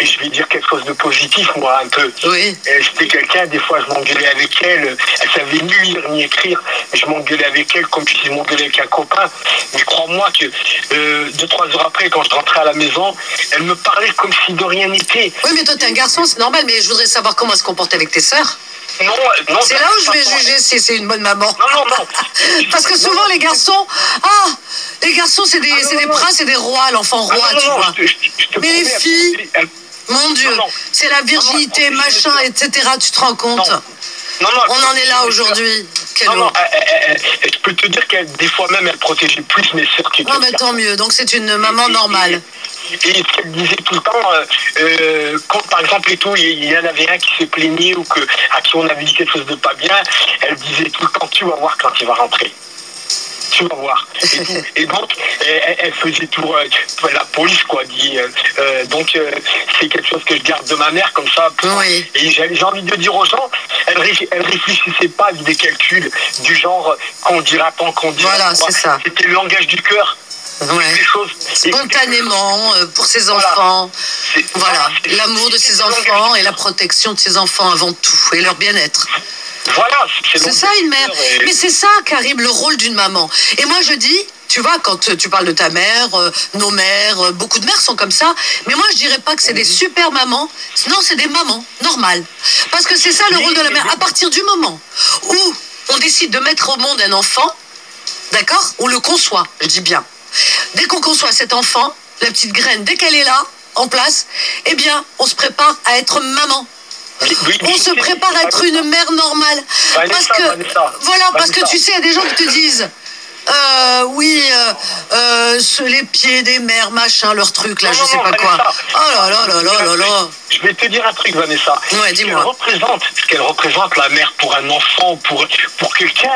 je vais dire quelque chose de positif, moi, un peu. Oui. J'étais quelqu'un, des fois, je m'engueulais avec elle. Elle savait ni lire ni écrire. Je m'engueulais avec elle comme si je m'engueulais avec un copain. Mais crois-moi que 2-3 heures après, quand je rentrais à la maison, elle me parlait comme si de rien n'était. Oui, mais toi, t'es un garçon, c'est normal. Mais je voudrais savoir comment elle se comportait avec tes sœurs. Non, c'est là où je vais juger si c'est une bonne maman. Non. Parce que souvent, les garçons... Les garçons, c'est des princes, c'est des rois, l'enfant roi, tu vois. Mais les filles... Mon Dieu, c'est la virginité, machin, etc. Tu te rends compte ? Non, on en est là aujourd'hui. Je peux te dire qu'elle, des fois même, elle protégeait plus mes sœurs que moi. Tant mieux, donc c'est une maman normale. Et ce qu'elle disait tout le temps, quand par exemple, il y en avait un qui se plaignait ou à qui on avait dit quelque chose de pas bien, elle disait tout le temps, tu vas voir quand il va rentrer. Tu vas voir. Et donc, elle faisait tout, la police, quoi, dit. Donc, c'est quelque chose que je garde de ma mère, comme ça. Oui. Et j'ai envie de dire aux gens, elle réfléchissait pas avec des calculs du genre qu'on dira tant qu'on dira. Voilà, c'est ça. C'était le langage du cœur. Ouais. Spontanément, pour ses enfants. Voilà. L'amour de ses enfants et la protection de ses enfants avant tout, et leur bien-être. Voilà, c'est ça une mère. Mais c'est ça, Karim, le rôle d'une maman. Et moi, je dis, tu vois, quand tu parles de ta mère, nos mères, beaucoup de mères sont comme ça. Mais moi, je dirais pas que c'est des super mamans. Non, c'est des mamans normales. Parce que c'est ça le rôle de la mère. À partir du moment où on décide de mettre au monde un enfant, d'accord, on le conçoit, je dis bien. Dès qu'on conçoit cet enfant, la petite graine, dès qu'elle est là, en place, eh bien, on se prépare à être maman. On se prépare à être une mère normale. Parce que tu sais, il y a des gens qui te disent les pieds des mères, machin, leur truc, là, je sais pas quoi. Oh là là. Je vais te dire un truc, Vanessa. Ouais, dis-moi. Ce qu'elle représente, la mère, pour un enfant, pour quelqu'un,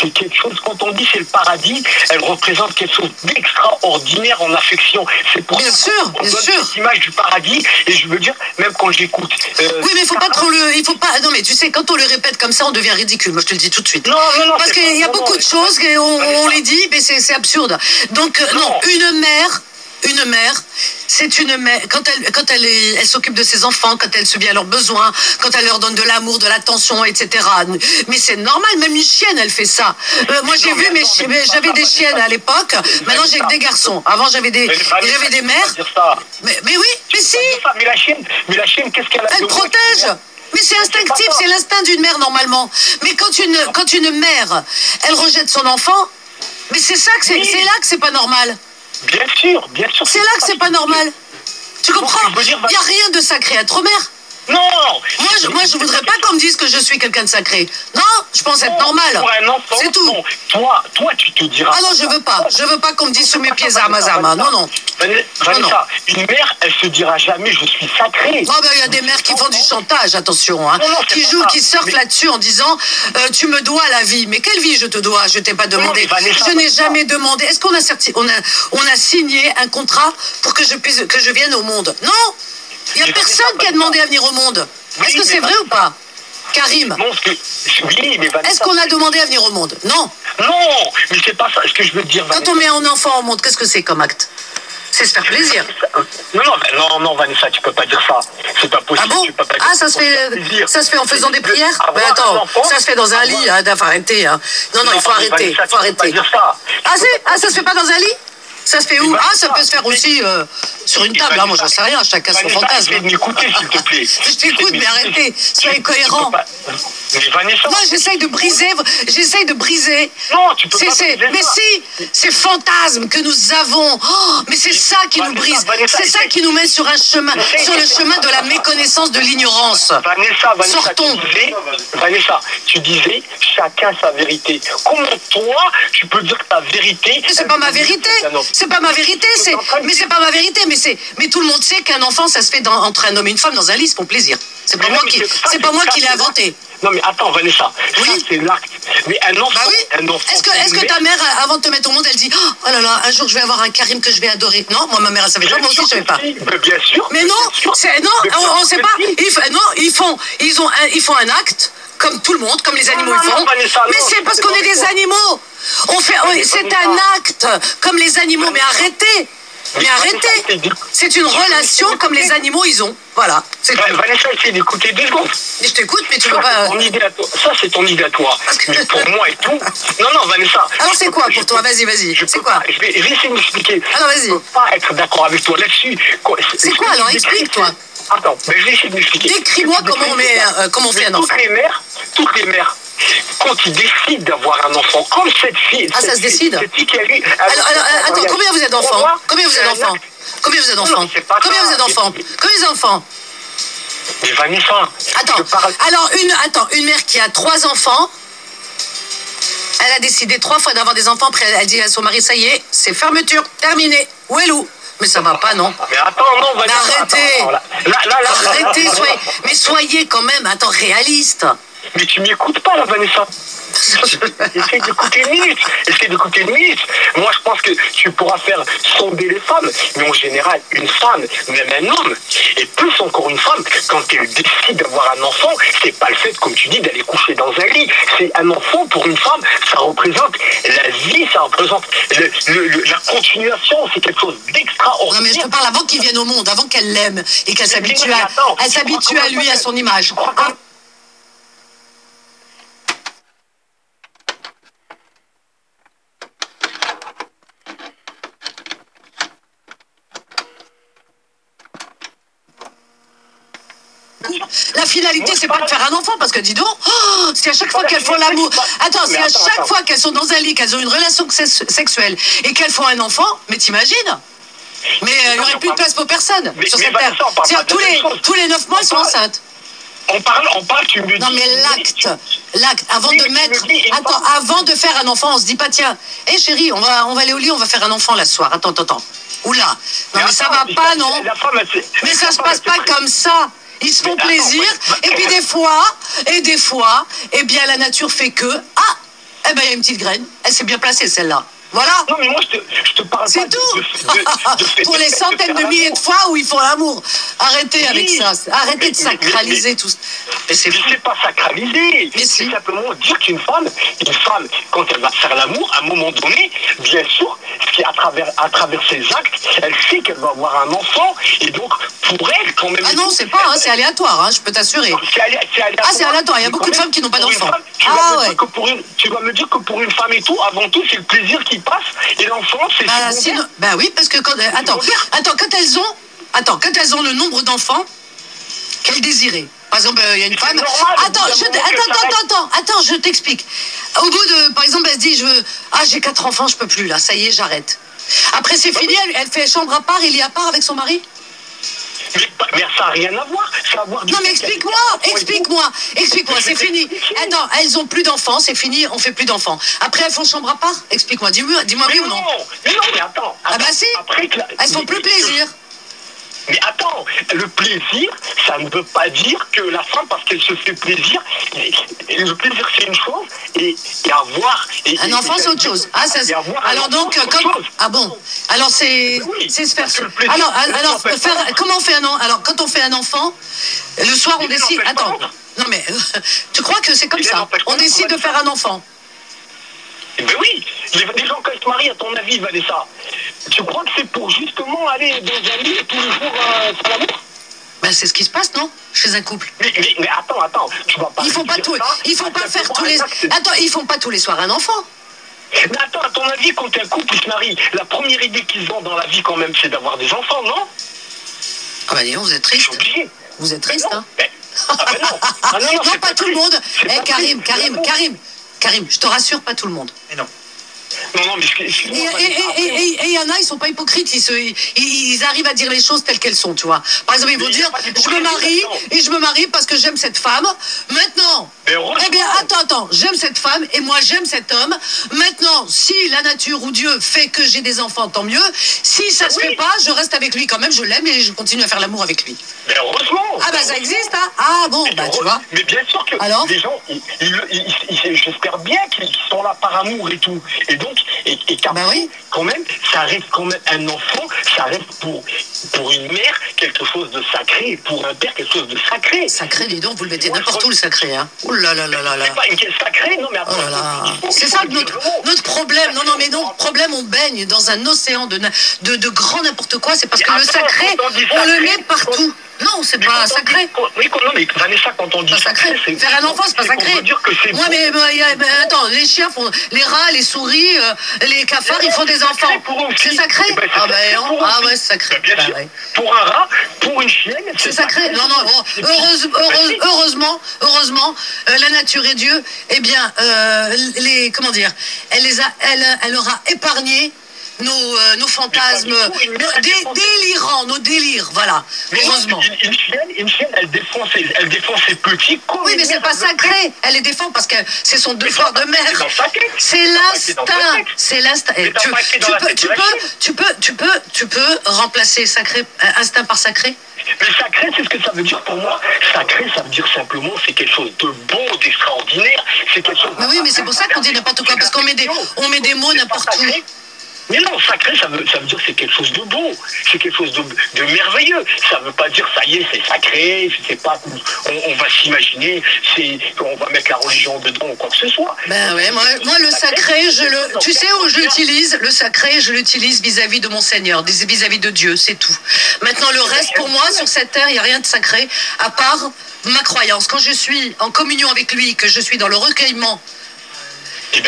c'est quelque chose, quand on dit c'est le paradis, elle représente quelque chose d'extraordinaire en affection. C'est pour ça qu'on donne cette image du paradis, et je veux dire, même quand j'écoute... oui, mais il ne faut pas trop le... Non, mais tu sais, quand on le répète comme ça, on devient ridicule, moi je te le dis tout de suite. Non. Parce qu'il y a beaucoup de choses, et on les dit, mais c'est absurde. Donc, non, une mère... C'est une mère, quand elle s'occupe de ses enfants, quand elle subit à leurs besoins, quand elle leur donne de l'amour, de l'attention, etc. Mais c'est normal, même une chienne, elle fait ça. J'avais des chiennes à l'époque, maintenant j'ai que des garçons. Avant j'avais des mères. Mais la chienne, qu'est-ce qu'elle a? Elle protège. Mais c'est instinctif, c'est l'instinct d'une mère normalement. Mais quand une mère, elle rejette son enfant, mais c'est là que c'est pas normal. Bien sûr. C'est là que c'est pas normal. Tu comprends? Il n'y a rien de sacré à être mère. Non. Moi, je voudrais pas qu'on me dise que je suis quelqu'un de sacré. Non, je pense être normal. C'est tout. Non. Toi, tu te diras. Ah non, je veux pas. Je veux pas qu'on me dise sous mes pieds Amazama. Non. Vanessa, une mère, elle se dira jamais je suis sacrée. Non, il y a des mères qui font du chantage, attention, hein, qui surfent là-dessus en disant tu me dois la vie. Mais quelle vie je te dois? Je t'ai pas demandé. Je n'ai jamais demandé. Est-ce qu'on a signé un contrat pour que je vienne au monde? Non. Il n'y a personne qui a demandé à venir au monde. Est-ce que c'est vrai ou pas, Karim? Est-ce qu'on a demandé à venir au monde? Non, mais c'est pas ça. Ce que je veux dire, Vanessa. Quand on met un enfant au monde, qu'est-ce que c'est comme acte? C'est se faire plaisir. Non, Vanessa, tu peux pas dire ça. C'est pas possible. Ah bon? Ça se fait en faisant des prières? Mais attends, ça se fait dans un lit. Arrêtez. Non, il faut arrêter. Vanessa, faut arrêter. Ça se fait pas dans un lit? Ça se fait où? Ça peut se faire aussi sur une table. Moi, j'en sais rien. Chacun son fantasme. Je vais m'écouter, s'il te plaît. Je t'écoute, mais arrêtez. Soyez cohérent. Mais Vanessa... Moi, j'essaye de briser. Non, tu peux pas briser ça. Mais si, ces fantasmes que nous avons, oh, mais c'est ça qui nous brise. C'est ça qui nous mène sur un chemin, sur le chemin de la méconnaissance, de l'ignorance. Vanessa, sortons. Tu disais, chacun sa vérité. Comment toi, tu peux dire que ta vérité... C'est pas ma vérité. Mais tout le monde sait qu'un enfant, ça se fait entre un homme et une femme dans un lit, c'est pour plaisir. C'est pas moi qui l'ai inventé. Non mais attends Vanessa, ça c'est l'acte. Mais un enfant, est-ce que ta mère, avant de te mettre au monde, elle dit oh là là, un jour je vais avoir un Karim que je vais adorer? Non, moi ma mère elle savait pas, moi aussi je savais pas. Bien sûr. Mais non, on sait pas. Ils font un acte comme tout le monde, comme les animaux le font. Vanessa, mais c'est parce qu'on est des animaux. C'est un acte comme les animaux. Mais arrêtez. Mais arrêtez! C'est une relation comme les animaux, ils ont. Voilà. Vanessa, essaye d'écouter 2 secondes. Mais je t'écoute, mais tu ne peux pas... Ça, c'est ton idée à toi. Mais pour moi et tout... Non, Vanessa... Alors, c'est quoi pour toi? Vas-y. C'est quoi? Je vais essayer de m'expliquer. Alors, vas-y. Je ne peux pas être d'accord avec toi là-dessus. C'est quoi, alors? Explique-toi. Attends, mais je vais essayer de m'expliquer. Décris-moi comment on fait un enfant. Toutes les mères... Quand ils décident d'avoir un enfant, comme cette fille... Ah, ça se décide ? Cette fille qui a eu... Attends, combien vous êtes d'enfants ? Combien vous êtes d'enfants ? Mais Vanessa... Attends, une mère qui a 3 enfants, elle a décidé 3 fois d'avoir des enfants, après elle dit à son mari, ça y est, c'est fermeture, terminé, ouelou. Mais ça va pas, non? Mais attends, non, Vanessa... Arrêtez, soyez quand même, réaliste. Mais tu m'écoutes pas, là, Vanessa. Essaye d'écouter une minute. Moi, je pense que tu pourras faire sonder les femmes. Mais en général, une femme, même un homme, et plus encore une femme, quand elle décide d'avoir un enfant, c'est pas le fait, comme tu dis, d'aller coucher dans un lit. C'est un enfant, pour une femme, ça représente la vie, ça représente la continuation. C'est quelque chose d'extraordinaire. Non, mais je te parle avant qu'il vienne au monde, avant qu'elle l'aime et qu'elle s'habitue à lui, à son image. La finalité, c'est pas de faire un enfant, parce que dis donc, si à chaque fois qu'elles font l'amour... Attends, si à chaque fois qu'elles sont dans un lit, qu'elles ont une relation sexuelle et qu'elles font un enfant, mais t'imagines? Mais il n'y aurait plus de place pour personne sur cette terre. C'est-à-dire tous les 9 mois, elles sont enceintes. On parle, tu me dis... Non, mais l'acte, avant de faire un enfant, on se dit pas, tiens, hé chérie, on va aller au lit, on va faire un enfant là ce soir. Attends. Oula, non mais ça va pas, non? Mais ça se passe pas comme ça. Ils se font plaisir, et puis des fois, eh bien la nature fait que, il y a une petite graine, elle s'est bien placée celle-là. Voilà. Non mais moi je te parle. C'est tout. Pour les centaines de milliers de fois où ils font l'amour. Arrêtez avec ça. Arrêtez de sacraliser tout. Mais c'est pas sacraliser. C'est simplement dire qu'une femme, quand elle va faire l'amour, à un moment donné, bien sûr, à travers ses actes, elle sait qu'elle va avoir un enfant et donc pour elle quand même. Ah non, c'est pas, c'est aléatoire. Je peux t'assurer. C'est aléatoire. Il y a beaucoup de femmes qui n'ont pas d'enfants. Tu vas me dire que pour une femme et tout, avant tout, c'est le plaisir qui passe et l'enfant c'est secondaire. Oui, parce que quand elles ont le nombre d'enfants qu'elles désiraient. Par exemple, il y a une femme. Attends, je t'explique. Au bout de, par exemple, elle se dit, j'ai 4 enfants, je peux plus là, ça y est, j'arrête. Après c'est fini, elle fait chambre à part, il est à part avec son mari. Mais ça n'a rien à voir. Non mais explique-moi, c'est fini. Attends, elles ont plus d'enfants, c'est fini, on fait plus d'enfants. Après elles font chambre à part, explique-moi, dis-moi oui ou non. Mais attends. Ah bah si, elles font plus plaisir. Mais attends, le plaisir, ça ne veut pas dire que la femme, parce qu'elle se fait plaisir, le plaisir c'est une chose, et avoir... Un enfant c'est autre chose. C'est se faire... Quand on fait un enfant, le soir on décide... Attends, non mais tu crois que c'est comme ça? On décide de faire un enfant. Ben oui, les gens quand ils se marient, à ton avis, Vanessa, tu crois que c'est pour justement aller dans un lit tous les jours faire l'amour? Ben c'est ce qui se passe, non? Chez un couple. Mais attends, tu vas pas... Ils font pas tous les soirs un enfant. Mais attends, à ton avis, quand un couple se marie, la première idée qu'ils ont dans la vie quand même, c'est d'avoir des enfants, non? Ah ben disons, vous êtes triste. Vous êtes triste, hein? Ah ben non. Ah non, non, non, pas tout le monde. Eh, Karim, je te rassure, pas tout le monde. Mais non. Non, non, mais et il y en a, ils sont pas hypocrites, ils arrivent à dire les choses telles qu'elles sont, tu vois. Par exemple, ils vont dire, je me marie parce que j'aime cette femme. Maintenant, eh bien, attends, j'aime cette femme et moi j'aime cet homme. Maintenant, si la nature ou Dieu fait que j'ai des enfants, tant mieux. Si ça se fait pas, je reste avec lui quand même, je l'aime et je continue à faire l'amour avec lui. Mais heureusement. Ah bah ça existe, hein. Ah bon, bah tu vois. Mais bien sûr que les gens, j'espère bien qu'ils sont là par amour et tout. Et donc, quand même, ça reste quand même un enfant, ça reste pour une mère quelque chose de sacré, et pour un père quelque chose de sacré. Sacré, dis donc, vous le mettez n'importe où le sacré, hein. Ouh là là là là là. C'est pas une question sacrée, non mais après. Oh là là. C'est ça notre problème. Non, non, mais notre problème, on baigne dans un océan de grand n'importe quoi, c'est parce que le sacré, on le met partout. Non, c'est pas sacré. Oui, non, mais Vanessa, quand on dit sacré, c'est faire un enfant, c'est pas sacré. Moi, mais attends, les chiens font, les rats, les souris, les cafards, ils font des enfants. C'est sacré. Ah ben, ouais, c'est sacré. Pour un rat, pour une chienne, c'est sacré. Non, non. Heureusement, la nature et Dieu, eh bien, comment dire, elle leur a épargné. Nos fantasmes délirants, nos délires, voilà. Mais heureusement. Une chienne, elle défend ses petits. Oui, mais c'est pas sacré. Elle les défend parce que c'est son devoir de mère. C'est l'instinct. C'est l'instinct. Tu peux remplacer sacré, instinct par sacré. Mais sacré, c'est ce que ça veut dire pour moi. Sacré, ça veut dire simplement c'est quelque chose de beau, d'extraordinaire. C'est quelque chose. Mais oui, mais c'est pour ça qu'on dit n'importe quoi parce qu'on met des mots n'importe où. Mais non, sacré, ça veut dire que c'est quelque chose de beau, c'est quelque chose de merveilleux. Ça veut pas dire, ça y est, c'est sacré, c'est pas, on va s'imaginer, on va mettre la religion dedans ou quoi que ce soit. Ben ouais, moi le sacré, tu sais où je l'utilise? Le sacré, je l'utilise vis-à-vis de mon Seigneur, vis-à-vis de Dieu, c'est tout. Maintenant, le reste, pour moi, sur cette terre, il n'y a rien de sacré, à part ma croyance. Quand je suis en communion avec lui, que je suis dans le recueillement,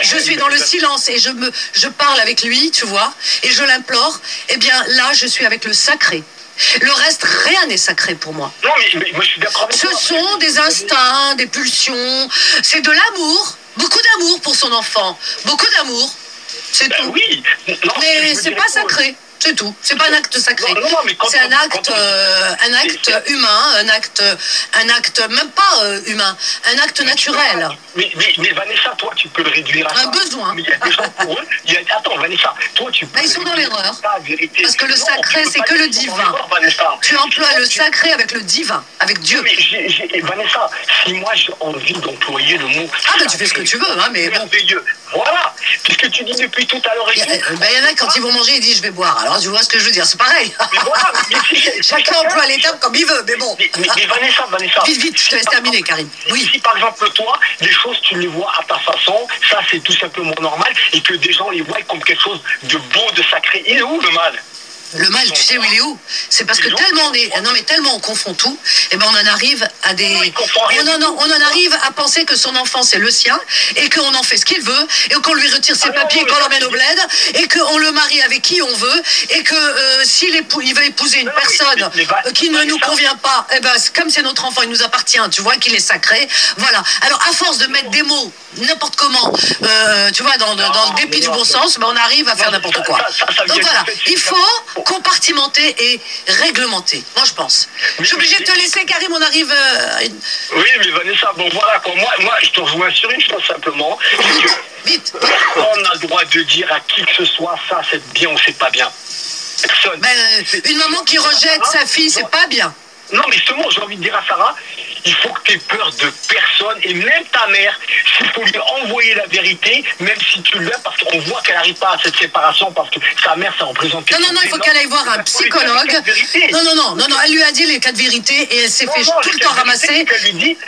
je suis dans le silence et je parle avec lui, tu vois, et je l'implore, eh bien là, je suis avec le sacré. Le reste, rien n'est sacré pour moi. Non, mais moi, je suis d'accord avec toi. Ce sont des instincts, des pulsions, c'est de l'amour, beaucoup d'amour pour son enfant, beaucoup d'amour, c'est tout. Oui. Non, mais c'est pas sacré. C'est tout. C'est pas un acte sacré. C'est un acte humain, un acte même pas humain, un acte naturel. Mais Vanessa, toi, tu peux le réduire à un besoin. Mais il y a des gens pour eux. Attends, Vanessa, toi, tu peux. Ils sont dans l'erreur. Parce que le sacré, c'est que le divin. Tu emploies le sacré avec le divin, avec Dieu. Mais Vanessa, si moi j'ai envie d'employer le mot. Ah ben tu fais ce que tu veux, hein, mais bon. Voilà. Qu'est-ce que tu dis depuis tout à l'heure? Il y en a quand ils vont manger, ils disent je vais boire. Alors, tu vois ce que je veux dire, c'est pareil. Mais voilà, chacun emploie les termes comme il veut, mais bon. Mais Vanessa. Vite, je te laisse terminer, Karim. Oui. Si par exemple, toi, les choses, tu les vois à ta façon, ça, c'est tout simplement normal, et que des gens les voient comme quelque chose de beau, de sacré. Il est où le mal ? Le mal, tu sais où il est où? C'est parce que tellement on confond tout, et ben on en arrive à des. On en arrive à penser que son enfant c'est le sien, et qu'on en fait ce qu'il veut, et qu'on lui retire ses papiers, qu'on l'emmène au bled, et qu'on le marie avec qui on veut, et que s'il veut épouser une personne qui ne nous convient pas, et ben comme c'est notre enfant, il nous appartient, tu vois, qu'il est sacré. Voilà. Alors à force de mettre des mots n'importe comment, tu vois, dans le dépit du bon sens, ben on arrive à faire n'importe quoi. Donc voilà, il faut compartimenté et réglementé, moi je pense. Je suis obligée de te laisser, Karim, on arrive à une... Oui, mais Vanessa, bon voilà, quoi. Moi je te rejoins sur une chose simplement. Vite. On a le droit de dire à qui que ce soit, ça c'est bien ou c'est pas bien. Personne. Une maman qui rejette sa fille, c'est pas bien. Non, mais justement, j'ai envie de dire à Sarah, il faut que tu aies peur de personne, et même ta mère, s'il faut lui envoyer la vérité, même si tu l'aimes, parce qu'on voit qu'elle n'arrive pas à cette séparation, parce que sa mère, ça représente... Non, il faut qu'elle aille voir un psychologue. Non, elle lui a dit les 4 vérités, et elle s'est fait tout le temps ramasser.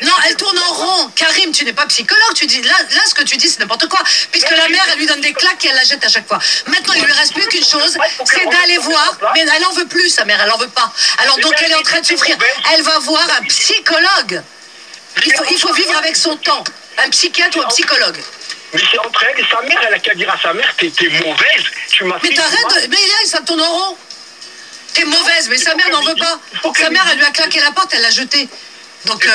Non, elle tourne en rond. Karim, tu n'es pas psychologue, tu dis... Là, ce que tu dis, c'est n'importe quoi, puisque la mère, elle lui donne des claques et elle la jette à chaque fois. Maintenant, il lui reste plus qu'une chose, c'est d'aller voir, mais elle n'en veut plus, sa mère, elle n'en veut pas. Alors, donc, elle est en train de souffrir. Elle va voir un psychologue. Il faut vivre avec son temps. Un psychiatre ou un psychologue. Mais c'est entre elle et sa mère. Elle a qu'à dire à sa mère, t'es mauvaise. Tu m'as mais t'arrêtes. Mais là, ça tourne en rond. T'es mauvaise, mais sa mère n'en veut pas. Sa mère, elle lui a claqué la porte, elle l'a jetée. Donc,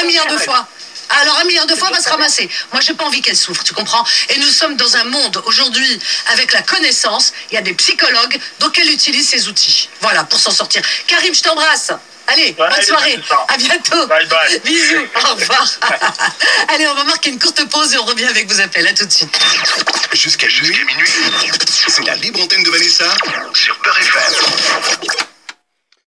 un milliard de fois. Alors, un milliard de fois va se ramasser. Moi, j'ai pas envie qu'elle souffre, tu comprends? Et nous sommes dans un monde, aujourd'hui, avec la connaissance, il y a des psychologues, donc elle utilise ses outils. Voilà, pour s'en sortir. Karim, je t'embrasse. Allez, bonne soirée. À bientôt. Bye bye. Bisous. Au revoir. Allez, on va marquer une courte pause et on revient avec vos appels. À tout de suite. Jusqu'à minuit. C'est la libre antenne de Vanessa sur Beur FM.